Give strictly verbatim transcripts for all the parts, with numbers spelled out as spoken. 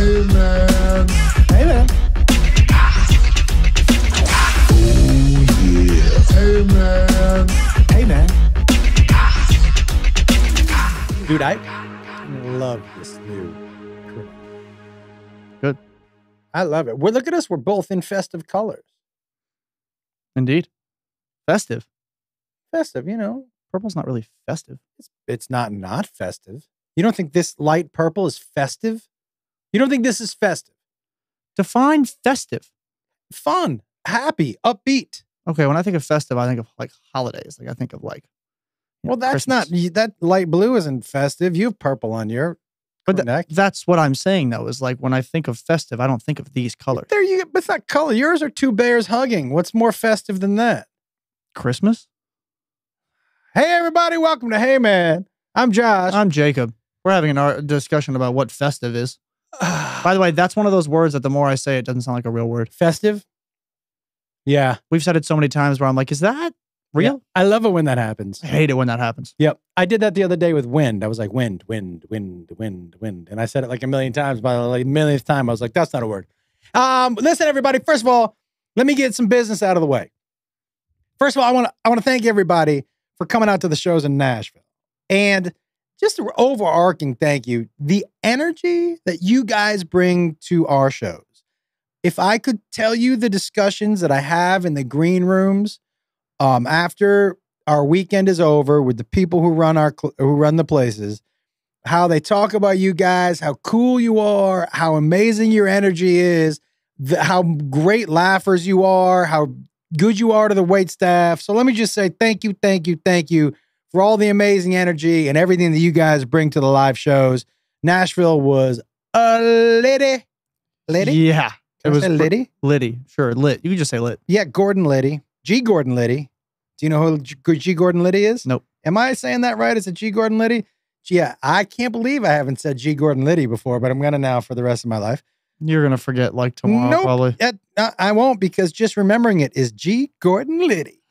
Hey Maaan. Hey Maaan. Oh yeah. Hey Maaan. Hey Maaan. Dude, I love this new crew. Good. I love it. We're, look at us. We're both in festive colors. Indeed. Festive. Festive, you know. Purple's not really festive. It's, it's not not festive. You don't think this light purple is festive? You don't think this is festive? Define festive. Fun, happy, upbeat. Okay, when I think of festive, I think of like holidays. Like I think of like. Well, know, that's Christmas. Not that light blue isn't festive. You have purple on your. But th that's what I'm saying though. Is like when I think of festive, I don't think of these colors. There you. But it's not color. Yours are two bears hugging. What's more festive than that? Christmas. Hey everybody, welcome to Hey Maaan. I'm Josh. I'm Jacob. We're having a discussion about what festive is. By the way, that's one of those words that the more I say, it doesn't sound like a real word. Festive? Yeah. We've said it so many times where I'm like, is that real? Yeah. I love it when that happens. I hate it when that happens. Yep. I did that the other day with wind. I was like, wind, wind, wind, wind, wind. And I said it like a million times, but like the millionth time, I was like, that's not a word. Um, listen, everybody, first of all, let me get some business out of the way. First of all, I want to I want to thank everybody for coming out to the shows in Nashville. And just an overarching thank you. The energy that you guys bring to our shows. If I could tell you the discussions that I have in the green rooms um, after our weekend is over with the people who run our who run the places, how they talk about you guys, how cool you are, how amazing your energy is, the, how great laughers you are, how good you are to the wait staff. So let me just say thank you, thank you, thank you for all the amazing energy and everything that you guys bring to the live shows. Nashville was a Liddy. Liddy? Yeah. Can it was Liddy? Liddy. Sure, lit. You can just say lit. Yeah, Gordon Liddy. G. Gordon Liddy. Do you know who G. G Gordon Liddy is? Nope. Am I saying that right? Is it G. Gordon Liddy? Yeah, I can't believe I haven't said G. Gordon Liddy before, but I'm going to now for the rest of my life. You're going to forget like tomorrow, nope, probably. That, uh, I won't, because just remembering it is G. Gordon Liddy.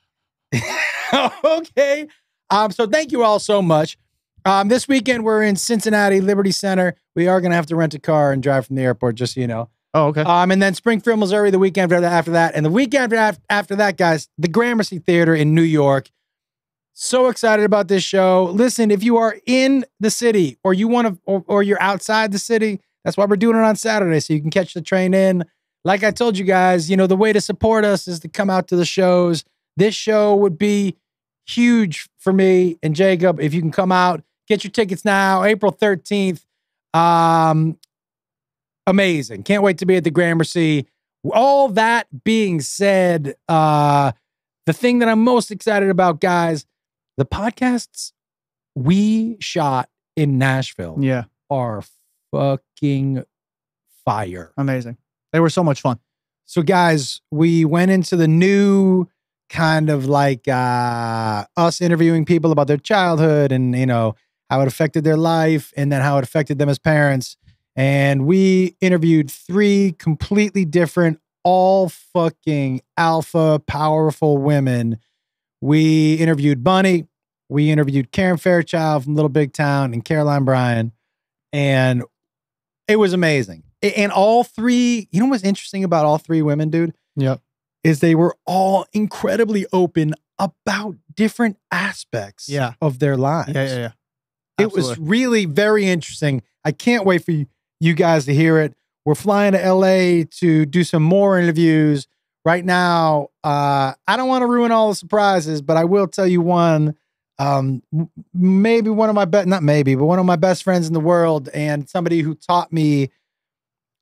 Okay. Um, so thank you all so much. Um, this weekend, we're in Cincinnati, Liberty Center. We are going to have to rent a car and drive from the airport, just so you know. Oh, okay. Um, and then Springfield, Missouri, the weekend after that. And the weekend after that, guys, the Gramercy Theater in New York. So excited about this show. Listen, if you are in the city or, you want to, or, or you're outside the city, that's why we're doing it on Saturday, so you can catch the train in. Like I told you guys, you know, the way to support us is to come out to the shows. This show would be huge for me and Jacob if you can come out. Get your tickets now, April thirteenth. Um, amazing. Can't wait to be at the Gramercy. All that being said, uh, the thing that I'm most excited about, guys, the podcasts we shot in Nashville yeah. are fucking fire. Amazing. They were so much fun. So, guys, we went into the new kind of like uh, us interviewing people about their childhood and, you know, how it affected their life and then how it affected them as parents. And we interviewed three completely different, all fucking alpha, powerful women. We interviewed Bunny. We interviewed Karen Fairchild from Little Big Town and Caroline Bryan. And it was amazing. And all three, you know what's interesting about all three women, dude? Yep. Is they were all incredibly open about different aspects yeah. of their lives. Yeah, yeah, yeah. Absolutely. It was really very interesting. I can't wait for you guys to hear it. We're flying to L A to do some more interviews. Right now, uh, I don't want to ruin all the surprises, but I will tell you one. Um, maybe one of my best, not maybe, but one of my best friends in the world and somebody who taught me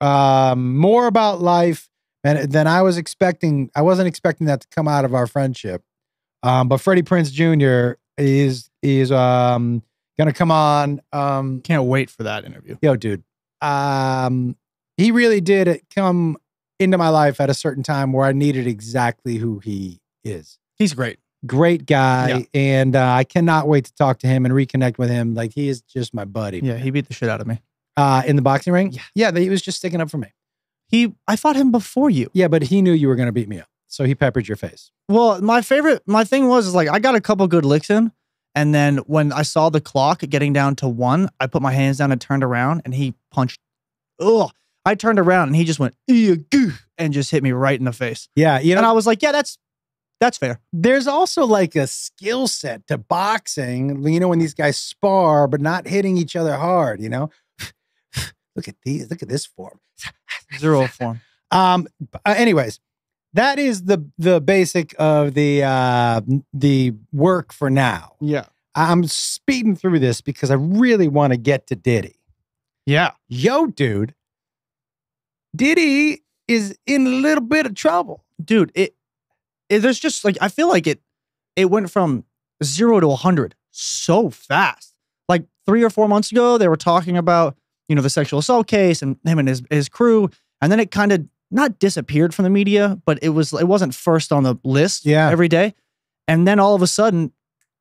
um, more about life and, than I was expecting. I wasn't expecting that to come out of our friendship. Um, but Freddie Prinze Junior is, is um, going to come on. Um, Can't wait for that interview. Yo, dude. Um, he really did come into my life at a certain time where I needed exactly who he is. He's great. Great guy, yeah. and uh, I cannot wait to talk to him and reconnect with him. Like, he is just my buddy. Yeah, he beat the shit out of me. Uh, in the boxing ring? Yeah. Yeah, he was just sticking up for me. He, I fought him before you. Yeah, but he knew you were going to beat me up, so he peppered your face. Well, my favorite, my thing was, is like, I got a couple good licks in, and then when I saw the clock getting down to one, I put my hands down and turned around, and he punched. Ugh. I turned around and he just went, and just hit me right in the face. Yeah. You know, and I was like, yeah, that's, that's fair. There's also like a skill set to boxing, you know, when these guys spar, but not hitting each other hard, you know? Look at these, look at this form. Zero form. Um, anyways, that is the, the basic of the, uh, the work for now. Yeah. I'm speeding through this because I really want to get to Diddy. Yeah. Yo, dude. Diddy is in a little bit of trouble. Dude, it, it there's just like, I feel like it, it went from zero to a hundred so fast. Like three or four months ago, they were talking about, you know, the sexual assault case and him and his, his crew. And then it kind of not disappeared from the media, but it was, it wasn't first on the list yeah. every day. And then all of a sudden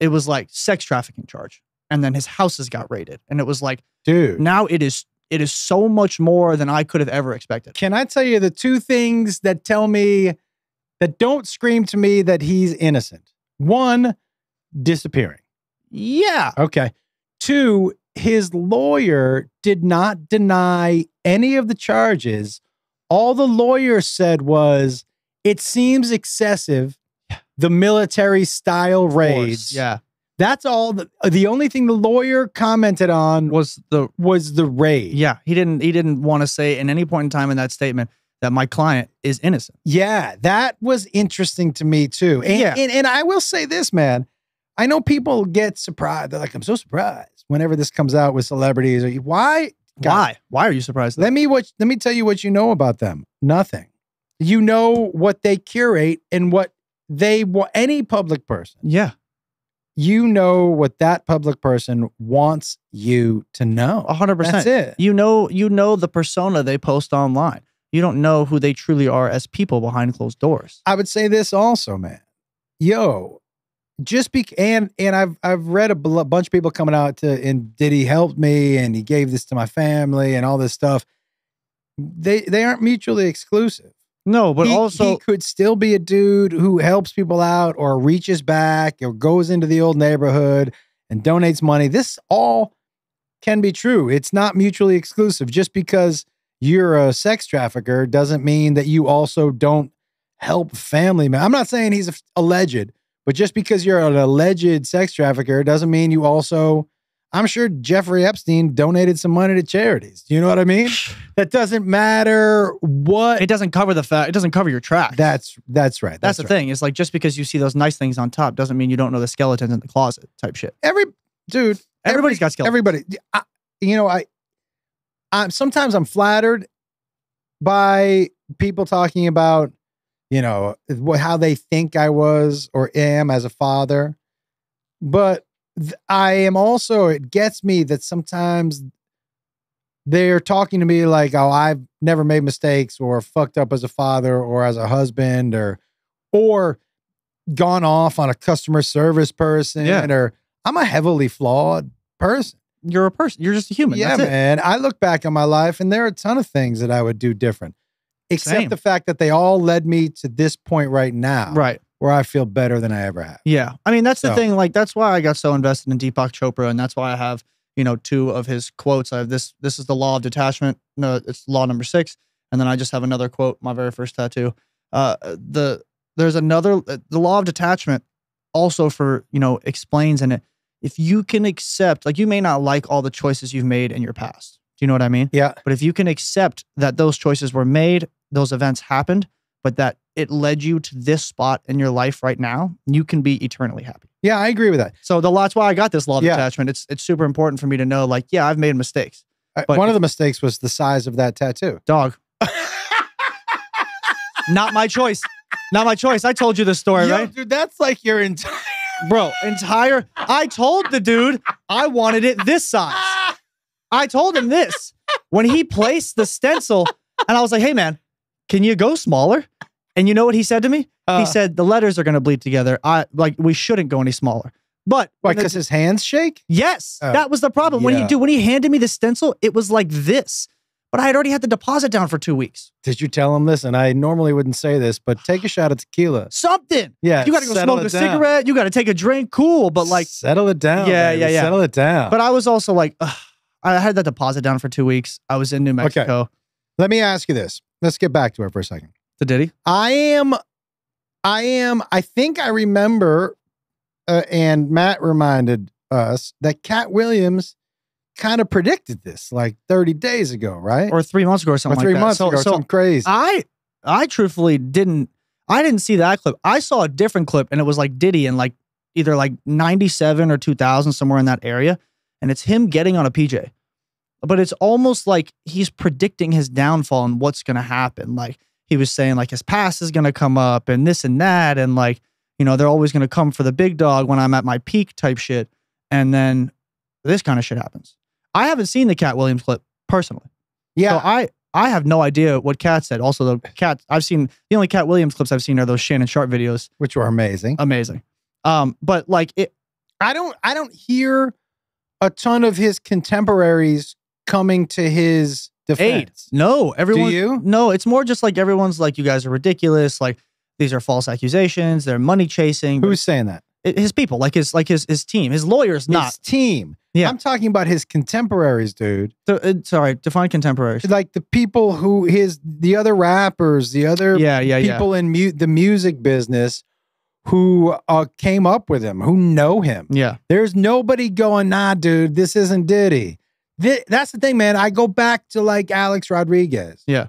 it was like sex trafficking charge. And then his houses got raided. And it was like, dude, now it is, it is so much more than I could have ever expected. Can I tell you the two things that tell me, that don't scream to me that he's innocent? One, disappearing. Yeah. Okay. Two, his lawyer did not deny any of the charges. All the lawyer said was, it seems excessive, the military-style raids. Yeah. That's all. The, the only thing the lawyer commented on was the was the raid. Yeah, he didn't he didn't want to say at any point in time in that statement that my client is innocent. Yeah, that was interesting to me too. And yeah. and, and I will say this, man. I know people get surprised. They're like, I'm so surprised whenever this comes out with celebrities. Or, why? God, why? Why are you surprised? Let me what let me tell you what you know about them. Nothing. You know what they curate and what they want. Any public person. Yeah. You know what that public person wants you to know. A hundred percent. That's it. You know, you know the persona they post online. You don't know who they truly are as people behind closed doors. I would say this also, man. Yo, just be and and I've I've read a bunch of people coming out to and Diddy helped me and he gave this to my family and all this stuff. They they aren't mutually exclusive. No, but he, also... He could still be a dude who helps people out or reaches back or goes into the old neighborhood and donates money. This all can be true. It's not mutually exclusive. Just because you're a sex trafficker doesn't mean that you also don't help family members. I'm not saying he's alleged, but just because you're an alleged sex trafficker doesn't mean you also... I'm sure Jeffrey Epstein donated some money to charities. You know what I mean? That doesn't matter what... It doesn't cover the fact... It doesn't cover your tracks. That's that's right. That's, that's the right. thing. It's like, just because you see those nice things on top doesn't mean you don't know the skeletons in the closet type shit. Every... Dude. Everybody's every, got skeletons. Everybody. I, you know, I... I'm, sometimes I'm flattered by people talking about, you know, how they think I was or am as a father. But... I am also, it gets me that sometimes they're talking to me like, oh, I've never made mistakes or fucked up as a father or as a husband or, or gone off on a customer service person yeah. or I'm a heavily flawed person. You're a person. You're just a human. Yeah, That's man. It. I look back on my life and there are a ton of things that I would do different, except Same. the fact that they all led me to this point right now. Right. Where I feel better than I ever have. Yeah. I mean, that's the so. thing. Like, that's why I got so invested in Deepak Chopra. And that's why I have, you know, two of his quotes. I have this, this is the law of detachment. No, it's law number six. And then I just have another quote, my very first tattoo. Uh, the, there's another, the law of detachment also for, you know, explains in it. If you can accept, like you may not like all the choices you've made in your past. Do you know what I mean? Yeah. But if you can accept that those choices were made, those events happened, but that it led you to this spot in your life right now, you can be eternally happy. Yeah, I agree with that. So the, that's why I got this law of yeah. detachment. It's it's super important for me to know, like, yeah, I've made mistakes. But one of the mistakes was the size of that tattoo. Dog. Not my choice. Not my choice. I told you this story, Yo, right? Dude, that's like your entire... Bro, entire... I told the dude I wanted it this size. I told him this. When he placed the stencil, and I was like, hey, man, can you go smaller? And you know what he said to me? Uh, he said, the letters are going to bleed together. I like, we shouldn't go any smaller. But why? Because his hands shake? Yes. Oh, that was the problem. Yeah. When he do, when he handed me the stencil, it was like this. But I had already had the deposit down for two weeks. Did you tell him, listen, I normally wouldn't say this, but take a shot of tequila. Something. Yeah. You got to go smoke a cigarette. You got to take a drink. Cool. But like. Settle it down. Yeah, baby. yeah, yeah. Settle it down. But I was also like, ugh. I had that deposit down for two weeks. I was in New Mexico. Okay. Let me ask you this. Let's get back to it for a second. To Diddy? I am, I am, I think I remember, uh, and Matt reminded us that Kat Williams kind of predicted this like thirty days ago, right? Or three months ago or something or three like that. months so, ago, so something crazy. I, I truthfully didn't, I didn't see that clip. I saw a different clip and it was like Diddy in like either like ninety-seven or two thousand, somewhere in that area. And it's him getting on a P J. But it's almost like he's predicting his downfall and what's going to happen. Like he was saying like his past is going to come up and this and that. And like, you know, they're always going to come for the big dog when I'm at my peak type shit. And then this kind of shit happens. I haven't seen the Kat Williams clip personally. Yeah. So I, I have no idea what Kat said. Also, the Kat, I've seen, the only Kat Williams clips I've seen are those Shannon Sharp videos. Which were amazing. Amazing. Um, but like, it, I don't, I don't hear a ton of his contemporaries coming to his defense. Aid. No, everyone. Do you? No, it's more just like everyone's like, you guys are ridiculous. Like these are false accusations. They're money chasing. Who's saying that? It, his people, like his, like his, his team, his lawyers, not his team. Yeah. I'm talking about his contemporaries, dude. So, uh, sorry, define contemporaries. Like the people who his, the other rappers, the other yeah, yeah, people yeah. in mu the music business who uh, came up with him, who know him. Yeah. There's nobody going, nah, dude, this isn't Diddy. Th that's the thing, man. I go back to like Alex Rodriguez. Yeah.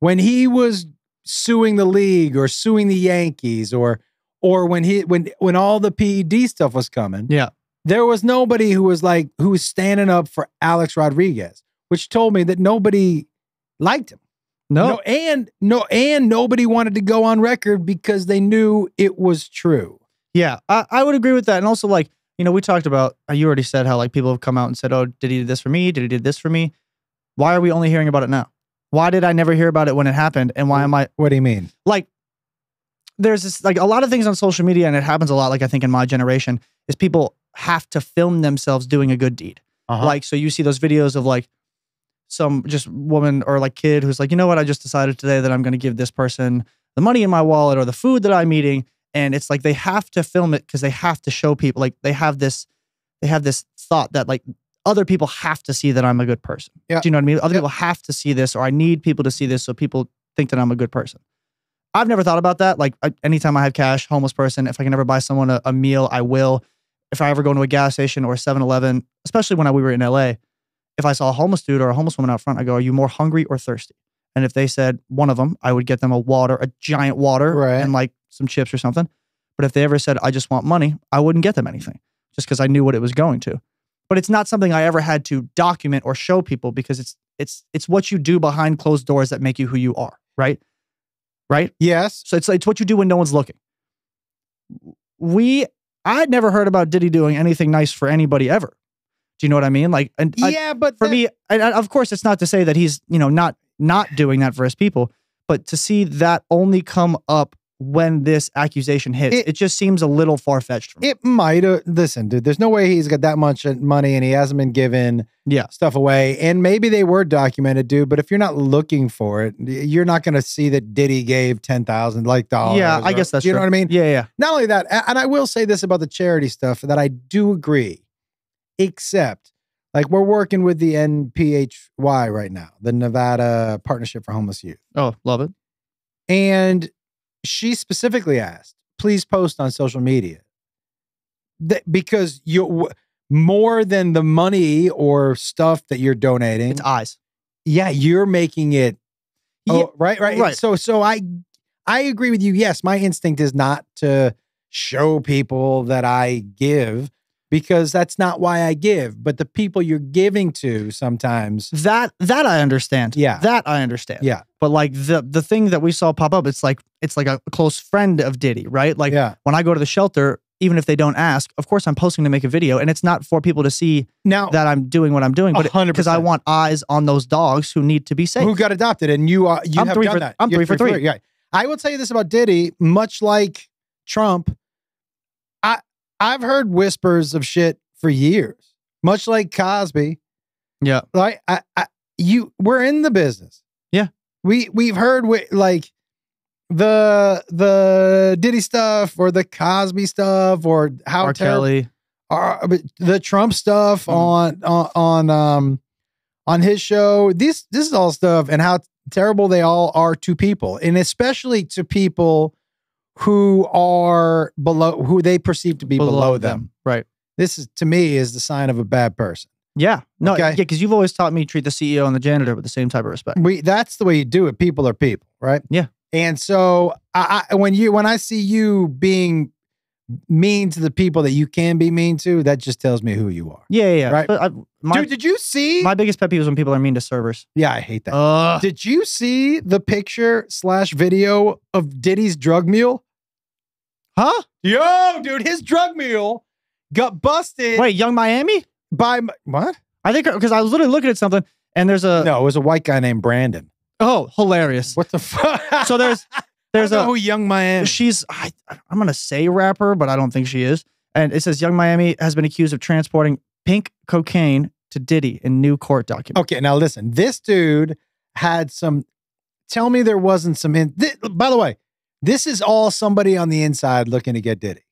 When he was suing the league or suing the Yankees or, or when he, when, when all the P E D stuff was coming. Yeah. There was nobody who was like, who was standing up for Alex Rodriguez, which told me that nobody liked him. No. no. And no, and nobody wanted to go on record because they knew it was true. Yeah. I, I would agree with that. And also like, you know, we talked about, you already said how like people have come out and said, oh, did he do this for me? Did he do this for me? Why are we only hearing about it now? Why did I never hear about it when it happened? And why am I? What do you mean? Like, there's this, like a lot of things on social media, and it happens a lot. Like I think in my generation is people have to film themselves doing a good deed. Uh-huh. Like, so you see those videos of like some just woman or like kid who's like, you know what? I just decided today that I'm going to give this person the money in my wallet or the food that I'm eating. And it's like, they have to film it because they have to show people like they have this, they have this thought that like other people have to see that I'm a good person. Yep. Do you know what I mean? Other yep. people have to see this, or I need people to see this. So people think that I'm a good person. I've never thought about that. Like I, anytime I have cash, homeless person, if I can ever buy someone a, a meal, I will. If I ever go into a gas station or a seven eleven, especially when I, we were in L A, if I saw a homeless dude or a homeless woman out front, I go, are you more hungry or thirsty? And if they said one of them, I would get them a water, a giant water right. and like some chips or something. But if they ever said, I just want money, I wouldn't get them anything just because I knew what it was going to. But it's not something I ever had to document or show people because it's, it's, it's what you do behind closed doors that make you who you are. Right. Right. Yes. So it's, it's what you do when no one's looking. We, I'd never heard about Diddy doing anything nice for anybody ever. Do you know what I mean? Like, and yeah, I, but for that, me, I, I, of course, it's not to say that he's, you know, not not doing that for his people, but to see that only come up when this accusation hits, it, it just seems a little far fetched for me. It might have. Listen, dude, there's no way he's got that much money and he hasn't been giving yeah. stuff away. And maybe they were documented, dude. But if you're not looking for it, you're not going to see that Diddy gave ten thousand like dollars. Yeah, I or, guess that's you true. know what I mean. Yeah, yeah. Not only that, and I will say this about the charity stuff that I do agree. Except, like, we're working with the N P H Y right now, the Nevada Partnership for Homeless Youth. Oh, love it. And she specifically asked, please post on social media. That, because you w more than the money or stuff that you're donating. It's eyes. Yeah, you're making it. Oh, yeah. Right, right, right. So, so I, I agree with you. Yes, my instinct is not to show people that I give. Because that's not why I give, but the people you're giving to sometimes. That that I understand. Yeah. That I understand. Yeah. But like the the thing that we saw pop up, it's like it's like a close friend of Diddy, right? Like yeah. when I go to the shelter, even if they don't ask, of course I'm posting to make a video, and it's not for people to see now, that I'm doing what I'm doing, but because I want eyes on those dogs who need to be safe. Who got adopted, and you are you I'm have done for, that. I'm three, three for three. three. Yeah. I will tell you this about Diddy, much like Trump. I've heard whispers of shit for years, much like Cosby. Yeah. Like I, I, you, we're in the business. Yeah. We, we've heard we, like the, the Diddy stuff or the Cosby stuff or how R. Kelly, or the Trump stuff mm. on, on, on, um, on his show. These, this is all stuff and how terrible they all are to people, and especially to people who are below, who they perceive to be below, below them. them. Right. This is, to me, is the sign of a bad person. Yeah. No, okay? Yeah, because you've always taught me treat the C E O and the janitor with the same type of respect. We, that's the way you do it. People are people, right? Yeah. And so I, I, when you, when I see you being mean to the people that you can be mean to, that just tells me who you are. Yeah, yeah. Right? But I, my, dude, did you see? My biggest pet peeve is when people are mean to servers. Yeah, I hate that. Uh, did you see the picture slash video of Diddy's drug mule? Huh? Yo, dude, his drug mule got busted. Wait, Young Miami? By, what? I think, because I was literally looking at something and there's a... No, it was a white guy named Brandon. Oh, hilarious. What the fuck? So there's there's a... Oh, Young Miami. She's, I, I'm going to say rapper, but I don't think she is. And it says Young Miami has been accused of transporting pink cocaine to Diddy in new court document. Okay, now listen. This dude had some... Tell me there wasn't some... In, th by the way, this is all somebody on the inside looking to get Diddy.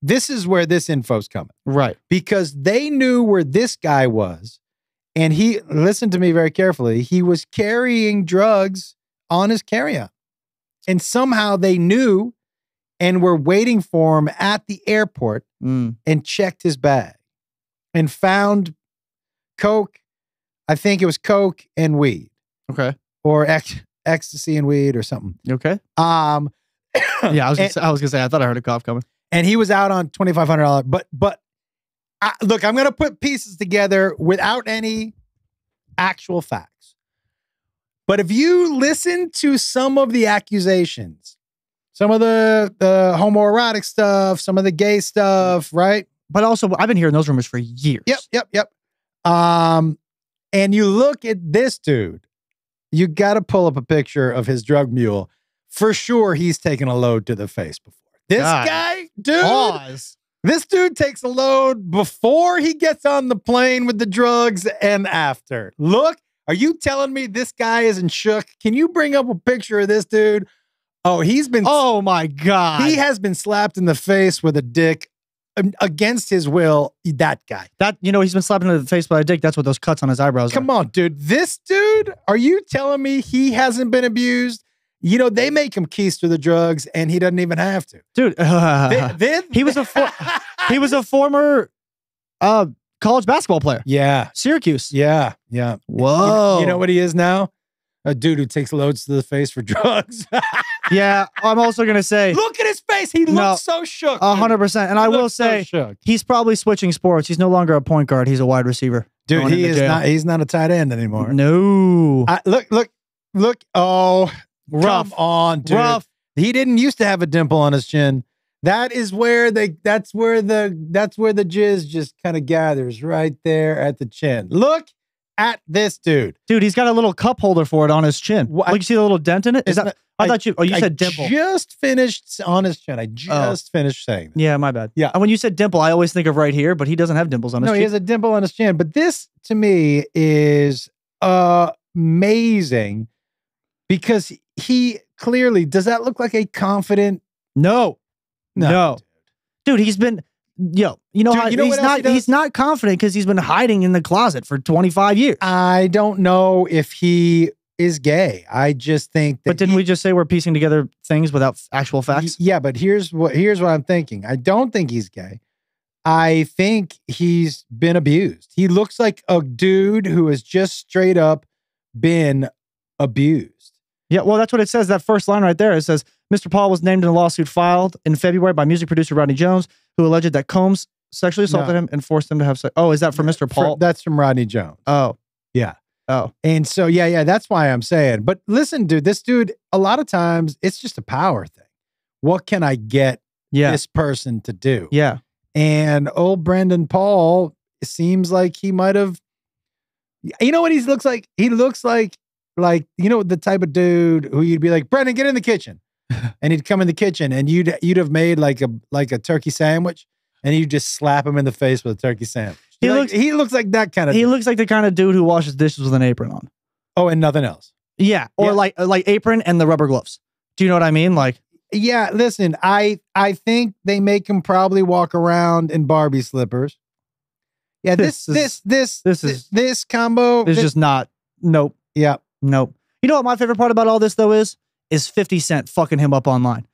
This is where this info's coming. Right. Because they knew where this guy was. And he, listen to me very carefully, he was carrying drugs on his carry-on. And somehow they knew and were waiting for him at the airport mm. and checked his bag and found coke. I think it was coke and weed. Okay. Or ec ecstasy and weed or something. Okay. Um, yeah, I was going to say, I thought I heard a cough coming. And he was out on twenty-five hundred dollars, but, but, I, look, I'm going to put pieces together without any actual facts. But if you listen to some of the accusations, some of the, the homoerotic stuff, some of the gay stuff, right? But also, I've been hearing those rumors for years. Yep, yep, yep. Um, and you look at this dude, you got to pull up a picture of his drug mule. For sure, he's taken a load to the face before. This God. guy, dude. Pause. This dude takes a load before he gets on the plane with the drugs and after. Look, are you telling me this guy isn't shook? Can you bring up a picture of this dude? Oh, he's been... Oh, my God. He has been slapped in the face with a dick against his will. That guy. That, you know, he's been slapped in the face by a dick. That's what those cuts on his eyebrows Come are. on, dude. This dude, are you telling me he hasn't been abused? You know, they make him keys to the drugs, and he doesn't even have to. Dude, uh, then, then, he was a for, he was a former uh, college basketball player. Yeah, Syracuse. Yeah, yeah. Whoa. You, you know what he is now? A dude who takes loads to the face for drugs. Yeah, I'm also gonna say, look at his face. He looks no, so shook. A hundred percent. And he I will say, so he's probably switching sports. He's no longer a point guard. He's a wide receiver. Dude, he is jail. not. He's not a tight end anymore. No. I, look, look, look. Oh. Rough. Come on, dude. Rough. He didn't used to have a dimple on his chin. That is where they that's where the that's where the jizz just kind of gathers right there at the chin. Look at this dude. Dude, he's got a little cup holder for it on his chin. Well, like, you see the little dent in it? Is that, I, I thought you oh you I said dimple. I just finished on his chin. I just oh. finished saying that. Yeah, my bad. Yeah. And when you said dimple, I always think of right here, but he doesn't have dimples on his no, chin. No, he has a dimple on his chin. But this to me is uh, amazing because he clearly, does that look like a confident? No, no, no. Dude, he's been, yo, you know, dude, how, you know he's not, he he's not confident because he's been hiding in the closet for twenty-five years. I don't know if he is gay. I just think that. But didn't he, we just say we're piecing together things without actual facts? Yeah, but here's what, here's what I'm thinking. I don't think he's gay. I think he's been abused. He looks like a dude who has just straight up been abused. Yeah, well, that's what it says. That first line right there, it says, Mister Paul was named in a lawsuit filed in February by music producer Rodney Jones, who alleged that Combs sexually assaulted no. him and forced him to have sex. Oh, is that from Mister Paul? For, that's from Rodney Jones. Oh. Yeah. Oh. And so, yeah, yeah, that's why I'm saying. But listen, dude, this dude, a lot of times, it's just a power thing. What can I get yeah. this person to do? Yeah. And old Brandon Paul, it seems like he might have, you know what he looks like? He looks like, Like, you know, the type of dude who you'd be like, Brendan, get in the kitchen. And he'd come in the kitchen and you'd, you'd have made like a, like a turkey sandwich and you just slap him in the face with a turkey sandwich. He, like, looks, he looks like that kind of He dude. looks like the kind of dude who washes dishes with an apron on. Oh, and nothing else. Yeah. Or yeah. like, like apron and the rubber gloves. Do you know what I mean? Like, yeah, listen, I, I think they make him probably walk around in Barbie slippers. Yeah, this this this this this, this, is, this combo. It's just not. Nope. Yeah. Nope. You know what my favorite part about all this though is is fifty Cent fucking him up online.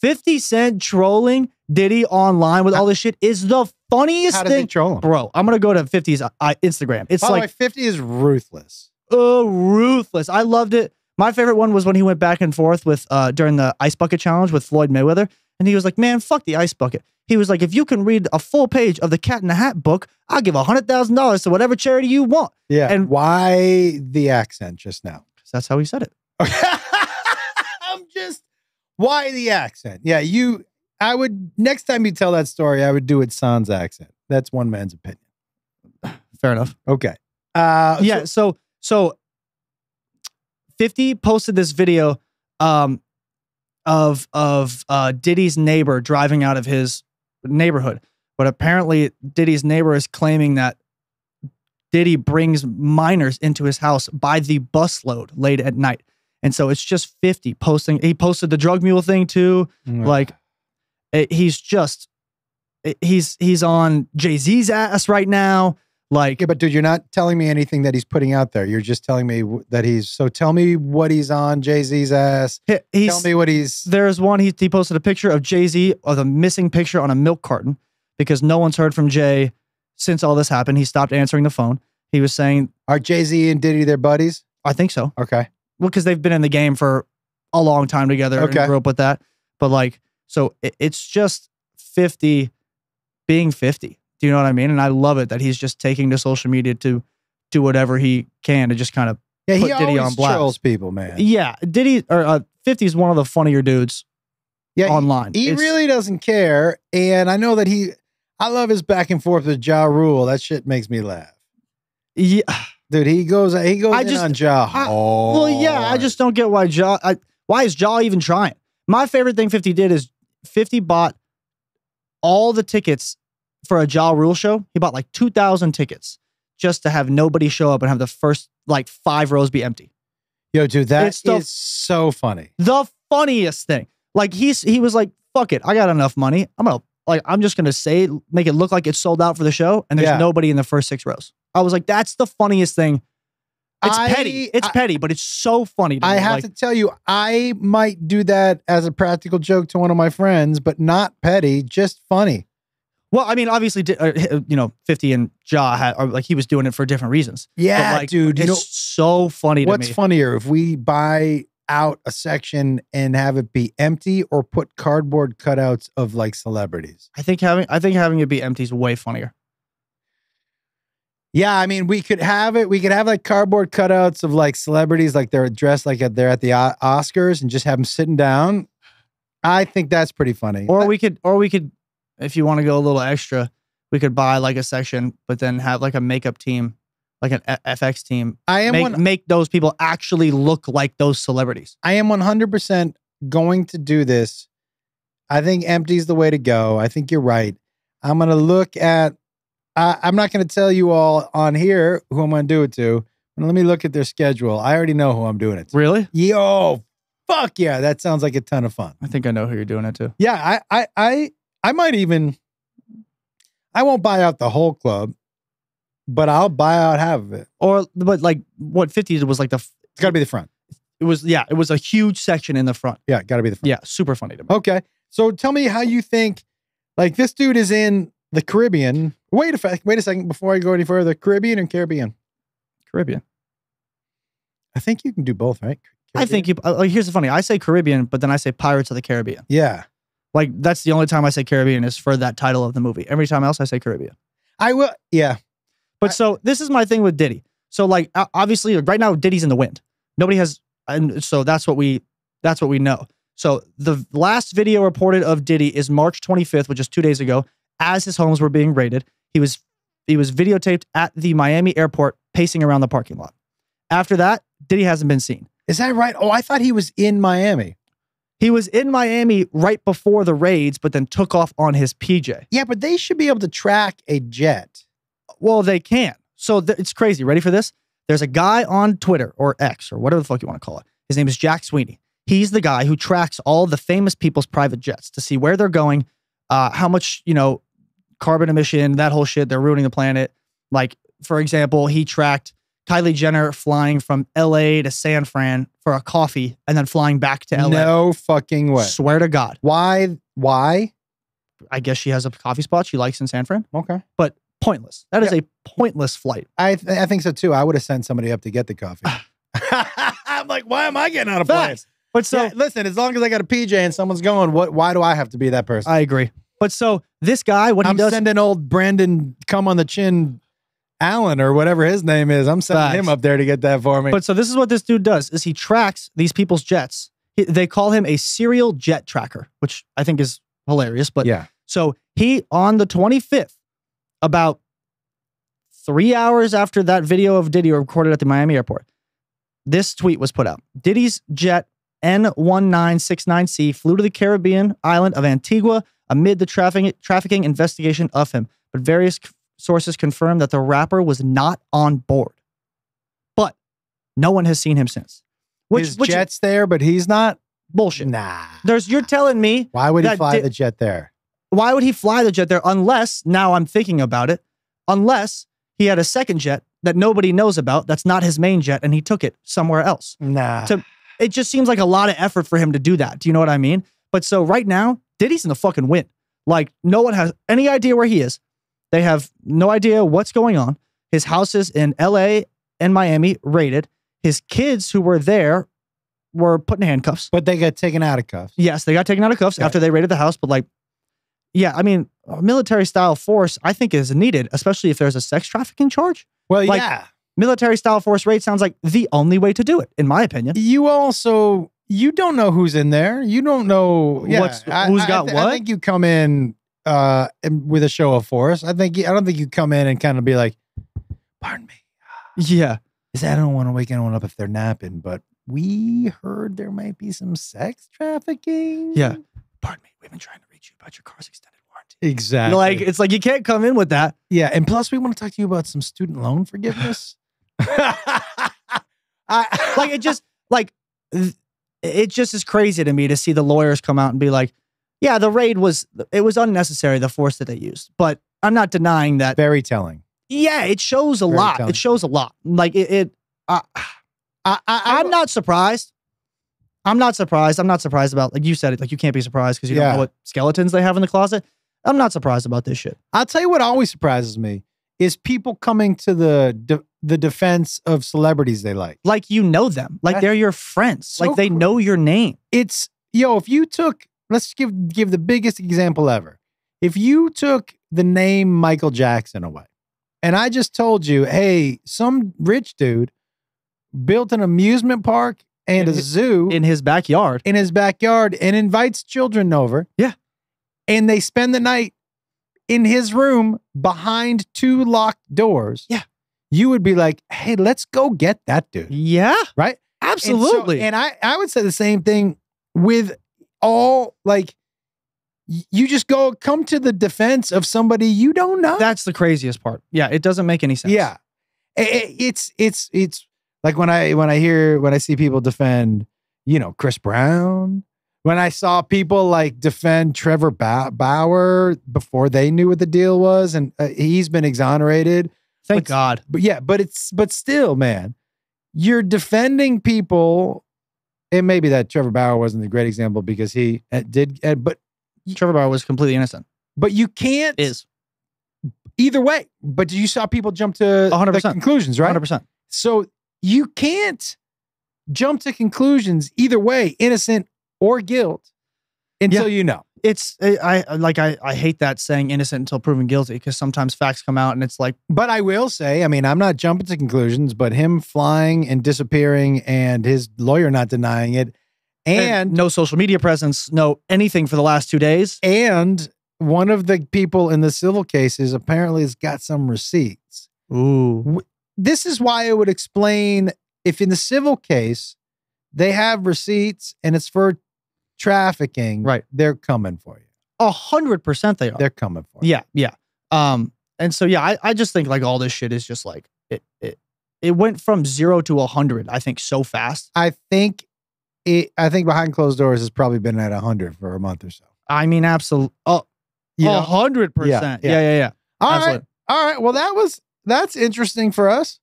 fifty Cent trolling Diddy online with all this shit is the funniest How did thing. They troll him? Bro, I'm gonna go to fifty's uh, Instagram. It's By like the way, fifty is ruthless. Oh, uh, ruthless! I loved it. My favorite one was when he went back and forth with uh during the ice bucket challenge with Floyd Mayweather, and he was like, "Man, fuck the ice bucket." He was like, if you can read a full page of the Cat in the Hat book, I'll give one hundred thousand dollars to whatever charity you want. Yeah. And why the accent just now? Because that's how he said it. I'm just, why the accent? Yeah, you, I would, next time you tell that story, I would do it sans accent. That's one man's opinion. Fair enough. Okay. Uh, yeah, so, so fifty posted this video um, of, of uh, Diddy's neighbor driving out of his neighborhood, but apparently Diddy's neighbor is claiming that Diddy brings minors into his house by the busload late at night, and so it's just fifty posting. He posted the drug mule thing too. Mm. Like it, he's just it, he's he's on Jay-Z's ass right now. Like, yeah, but dude, you're not telling me anything that he's putting out there. You're just telling me that he's. So tell me what he's on Jay-Z's ass. He's, tell me what he's. There's one he, he posted a picture of Jay-Z of a missing picture on a milk carton because no one's heard from Jay since all this happened. He stopped answering the phone. He was saying, "Are Jay-Z and Diddy their buddies?" I think so. Okay. Well, because they've been in the game for a long time together. Okay. And grew up with that. But like, so it, it's just fifty being fifty. Do you know what I mean? And I love it that he's just taking to social media to do whatever he can to just kind of yeah, put he Diddy on blast. Trolls people, man. Yeah, Diddy or uh, fifty is one of the funnier dudes. Yeah, online. He, he really doesn't care, and I know that he. I love his back and forth with Ja Rule. That shit makes me laugh. Yeah, dude, he goes. He goes I in just, on Ja. I, well, yeah, I just don't get why Ja. I, why is Ja even trying? My favorite thing fifty did is fifty bought all the tickets for a Ja Rule show. He bought like two thousand tickets just to have nobody show up and have the first like five rows be empty. Yo, dude, that it's the, is so funny. The funniest thing. Like he's, he was like, fuck it. I got enough money. I'm going to like, I'm just going to say, make it look like it's sold out for the show. And there's yeah. nobody in the first six rows. I was like, that's the funniest thing. It's I, petty. It's I, petty, but it's so funny. To I me. have like, to tell you, I might do that as a practical joke to one of my friends, but not petty, just funny. Well, I mean, obviously, you know, fifty and Ja had, or like he was doing it for different reasons. Yeah, like, dude, it's know, so funny to what's me. What's funnier, if we buy out a section and have it be empty, or put cardboard cutouts of like celebrities? I think having, I think having it be empty is way funnier. Yeah, I mean, we could have it. We could have like cardboard cutouts of like celebrities, like they're dressed like they're at the Oscars, and just have them sitting down. I think that's pretty funny. Or we could, or we could. If you want to go a little extra, we could buy like a section, but then have like a makeup team, like an F X team. I am make, one, make those people actually look like those celebrities. I am one hundred percent going to do this. I think empty is the way to go. I think you're right. I'm going to look at, uh, I'm not going to tell you all on here who I'm going to do it to. Let me look at their schedule. I already know who I'm doing it to. Really? Yo, fuck yeah. That sounds like a ton of fun. I think I know who you're doing it to. Yeah, I, I, I, I might even, I won't buy out the whole club, but I'll buy out half of it. Or, but like what fifty was like the. It's got to be the front. It was, yeah, it was a huge section in the front. Yeah, got to be the front. Yeah, super funny to me. Okay. So tell me how you think, like this dude is in the Caribbean. Wait a fact, wait a second before I go any further. Caribbean and Caribbean? Caribbean. I think you can do both, right? Caribbean? I think you, like, here's the funny, I say Caribbean, but then I say Pirates of the Caribbean. Yeah. Like, that's the only time I say Caribbean is for that title of the movie. Every time else, I say Caribbean. I will, yeah. But I, so, this is my thing with Diddy. So, like, obviously, right now, Diddy's in the wind. Nobody has, and so that's what we, that's what we know. So, the last video reported of Diddy is March twenty-fifth, which is two days ago, as his homes were being raided. He was, he was videotaped at the Miami airport, pacing around the parking lot. After that, Diddy hasn't been seen. Is that right? Oh, I thought he was in Miami. He was in Miami right before the raids, but then took off on his P J. Yeah, but they should be able to track a jet. Well, they can. So th it's crazy. Ready for this? There's a guy on Twitter or X or whatever the fuck you want to call it. His name is Jack Sweeney. He's the guy who tracks all the famous people's private jets to see where they're going, uh, how much, you know, carbon emission, that whole shit. They're ruining the planet. Like, for example, he tracked Kylie Jenner flying from L A to San Fran for a coffee and then flying back to L A. No fucking way. Swear to God. Why? Why? I guess she has a coffee spot she likes in San Fran. Okay. But pointless. That is yeah. a pointless flight. I th I think so too. I would have sent somebody up to get the coffee. I'm like, why am I getting out of plane? But so yeah, listen, as long as I got a P J and someone's going, what? Why do I have to be that person? I agree. But so this guy, what I'm he does, sending old Brandon come on the chin, Allen or whatever his name is. I'm sending facts. him up there to get that for me. But so this is what this dude does: is he tracks these people's jets. He, they call him a serial jet tracker, which I think is hilarious. But yeah, so he on the twenty-fifth, about three hours after that video of Diddy recorded at the Miami airport, this tweet was put out: Diddy's jet N one nine six nine C flew to the Caribbean island of Antigua amid the trafficking trafficking investigation of him, but various sources confirmed that the rapper was not on board. But no one has seen him since. Which, His which, jet's there, but he's not? Bullshit. Nah. There's, you're telling me... Why would he fly the jet there? Why would he fly the jet there unless, now I'm thinking about it, unless he had a second jet that nobody knows about, that's not his main jet, and he took it somewhere else. Nah. To, it just seems like a lot of effort for him to do that. Do you know what I mean? But so right now, Diddy's in the fucking wind. Like, no one has any idea where he is. They have no idea what's going on. His houses in L A and Miami raided. His kids who were there were put in handcuffs. But they got taken out of cuffs. Yes, they got taken out of cuffs okay. after they raided the house. But like, yeah, I mean, military-style force, I think, is needed, especially if there's a sex trafficking charge. Well, like, yeah. Military-style force raid sounds like the only way to do it, in my opinion. You also, you don't know who's in there. You don't know yeah, what's, who's I, got I th what. I think you come in... Uh, and with a show of force. I think I don't think you come in and kind of be like, pardon me. Yeah. Because I don't want to wake anyone up if they're napping, but we heard there might be some sex trafficking. Yeah. Pardon me. We've been trying to reach you about your car's extended warranty. Exactly. Like, it's like you can't come in with that. Yeah. And plus, we want to talk to you about some student loan forgiveness. I, like, it just, like, it just is crazy to me to see the lawyers come out and be like, yeah, the raid was, it was unnecessary, the force that they used. But I'm not denying that. Very telling. Yeah, it shows a Very lot. Telling. It shows a lot. Like, it, it uh, I, I, I'm not surprised. I'm not surprised. I'm not surprised about, like you said it, like you can't be surprised because you yeah. don't know what skeletons they have in the closet. I'm not surprised about this shit. I'll tell you what always surprises me is people coming to the de the defense of celebrities they like. Like you know them. Like That's they're your friends. So like they cool. know your name. It's, yo, if you took... Let's give give the biggest example ever. If you took the name Michael Jackson away, and I just told you, hey, some rich dude built an amusement park and in a his, zoo in his backyard, in his backyard, and invites children over, yeah, and they spend the night in his room behind two locked doors, yeah, you would be like, hey, let's go get that dude, yeah, right, absolutely, and, so, and I I would say the same thing with. All like you just go come to the defense of somebody you don't know. That's the craziest part. Yeah, it doesn't make any sense. Yeah, it, it's it's it's like when I when I hear when I see people defend, you know, Chris Brown. When I saw people like defend Trevor Bauer before they knew what the deal was, and uh, he's been exonerated. Thank but, God. But yeah, but it's but still, man, you're defending people. It may be that Trevor Bauer wasn't a great example because he did, but Trevor Bauer was completely innocent. But you can't is either way. But you saw people jump to one hundred percent. The conclusions, right? one hundred percent. So you can't jump to conclusions either way, innocent or guilt, until yeah. you know. It's I like I I hate that saying innocent until proven guilty because sometimes facts come out and it's like. But I will say, I mean, I'm not jumping to conclusions, but him flying and disappearing and his lawyer not denying it, and, and no social media presence, no anything for the last two days, and one of the people in the civil cases apparently has got some receipts. Ooh, this is why I would explain if in the civil case they have receipts and it's for. Trafficking, right? They're coming for you. A hundred percent, they are. They're coming for you. Yeah, yeah. Um, and so yeah, I, I just think like all this shit is just like it it it went from zero to a hundred. I think so fast. I think it. I think behind closed doors has probably been at a hundred for a month or so. I mean, absolutely. Oh, a hundred percent. Yeah, yeah, yeah. yeah. All absolutely. right, all right. Well, that was that's interesting for us.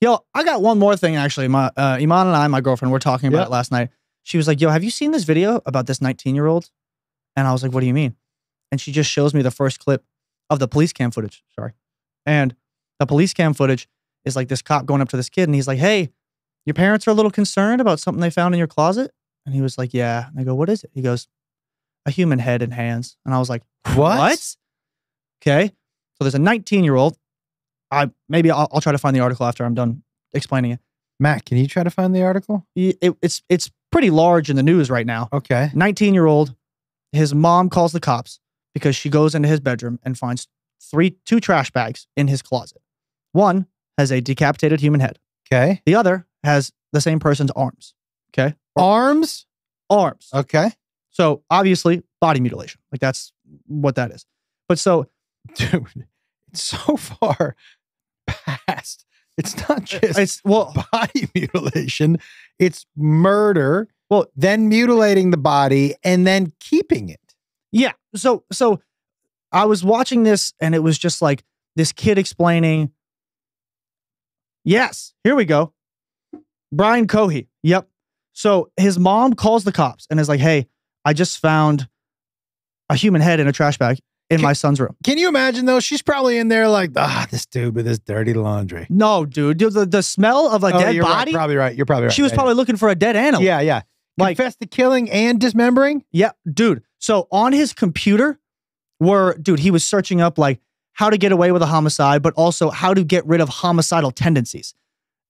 Yo, I got one more thing, actually. My, uh, Iman and I, my girlfriend, were talking about yep. it last night. She was like, yo, have you seen this video about this nineteen-year-old? And I was like, what do you mean? And she just shows me the first clip of the police cam footage. Sorry. And the police cam footage is like this cop going up to this kid, and he's like, hey, your parents are a little concerned about something they found in your closet? And he was like, yeah. And I go, what is it? He goes, a human head and hands. And I was like, what? what? Okay. So there's a nineteen-year-old. I maybe I'll, I'll try to find the article after I'm done explaining it. Matt, can you try to find the article? It, it's it's pretty large in the news right now. Okay. nineteen-year-old, his mom calls the cops because she goes into his bedroom and finds three two trash bags in his closet. One has a decapitated human head. Okay. The other has the same person's arms. Okay. Arms? Arms. Okay. So, obviously, body mutilation. Like, that's what that is. But so... Dude, it's so far... past. It's not just it's well body mutilation. It's murder. Well, then mutilating the body and then keeping it. Yeah. So so I was watching this and it was just like this kid explaining. Yes, here we go. Brian Cohey. Yep. So his mom calls the cops and is like, hey, I just found a human head in a trash bag. In can, my son's room. Can you imagine, though? She's probably in there like, ah, this dude with his dirty laundry. No, dude. dude the, the smell of a oh, dead you're body? Right, probably right. You're probably right. She was yeah, probably yeah. looking for a dead animal. Yeah, yeah. Like, confess to killing and dismembering? Yeah, dude. So on his computer were, dude, he was searching up like how to get away with a homicide, but also how to get rid of homicidal tendencies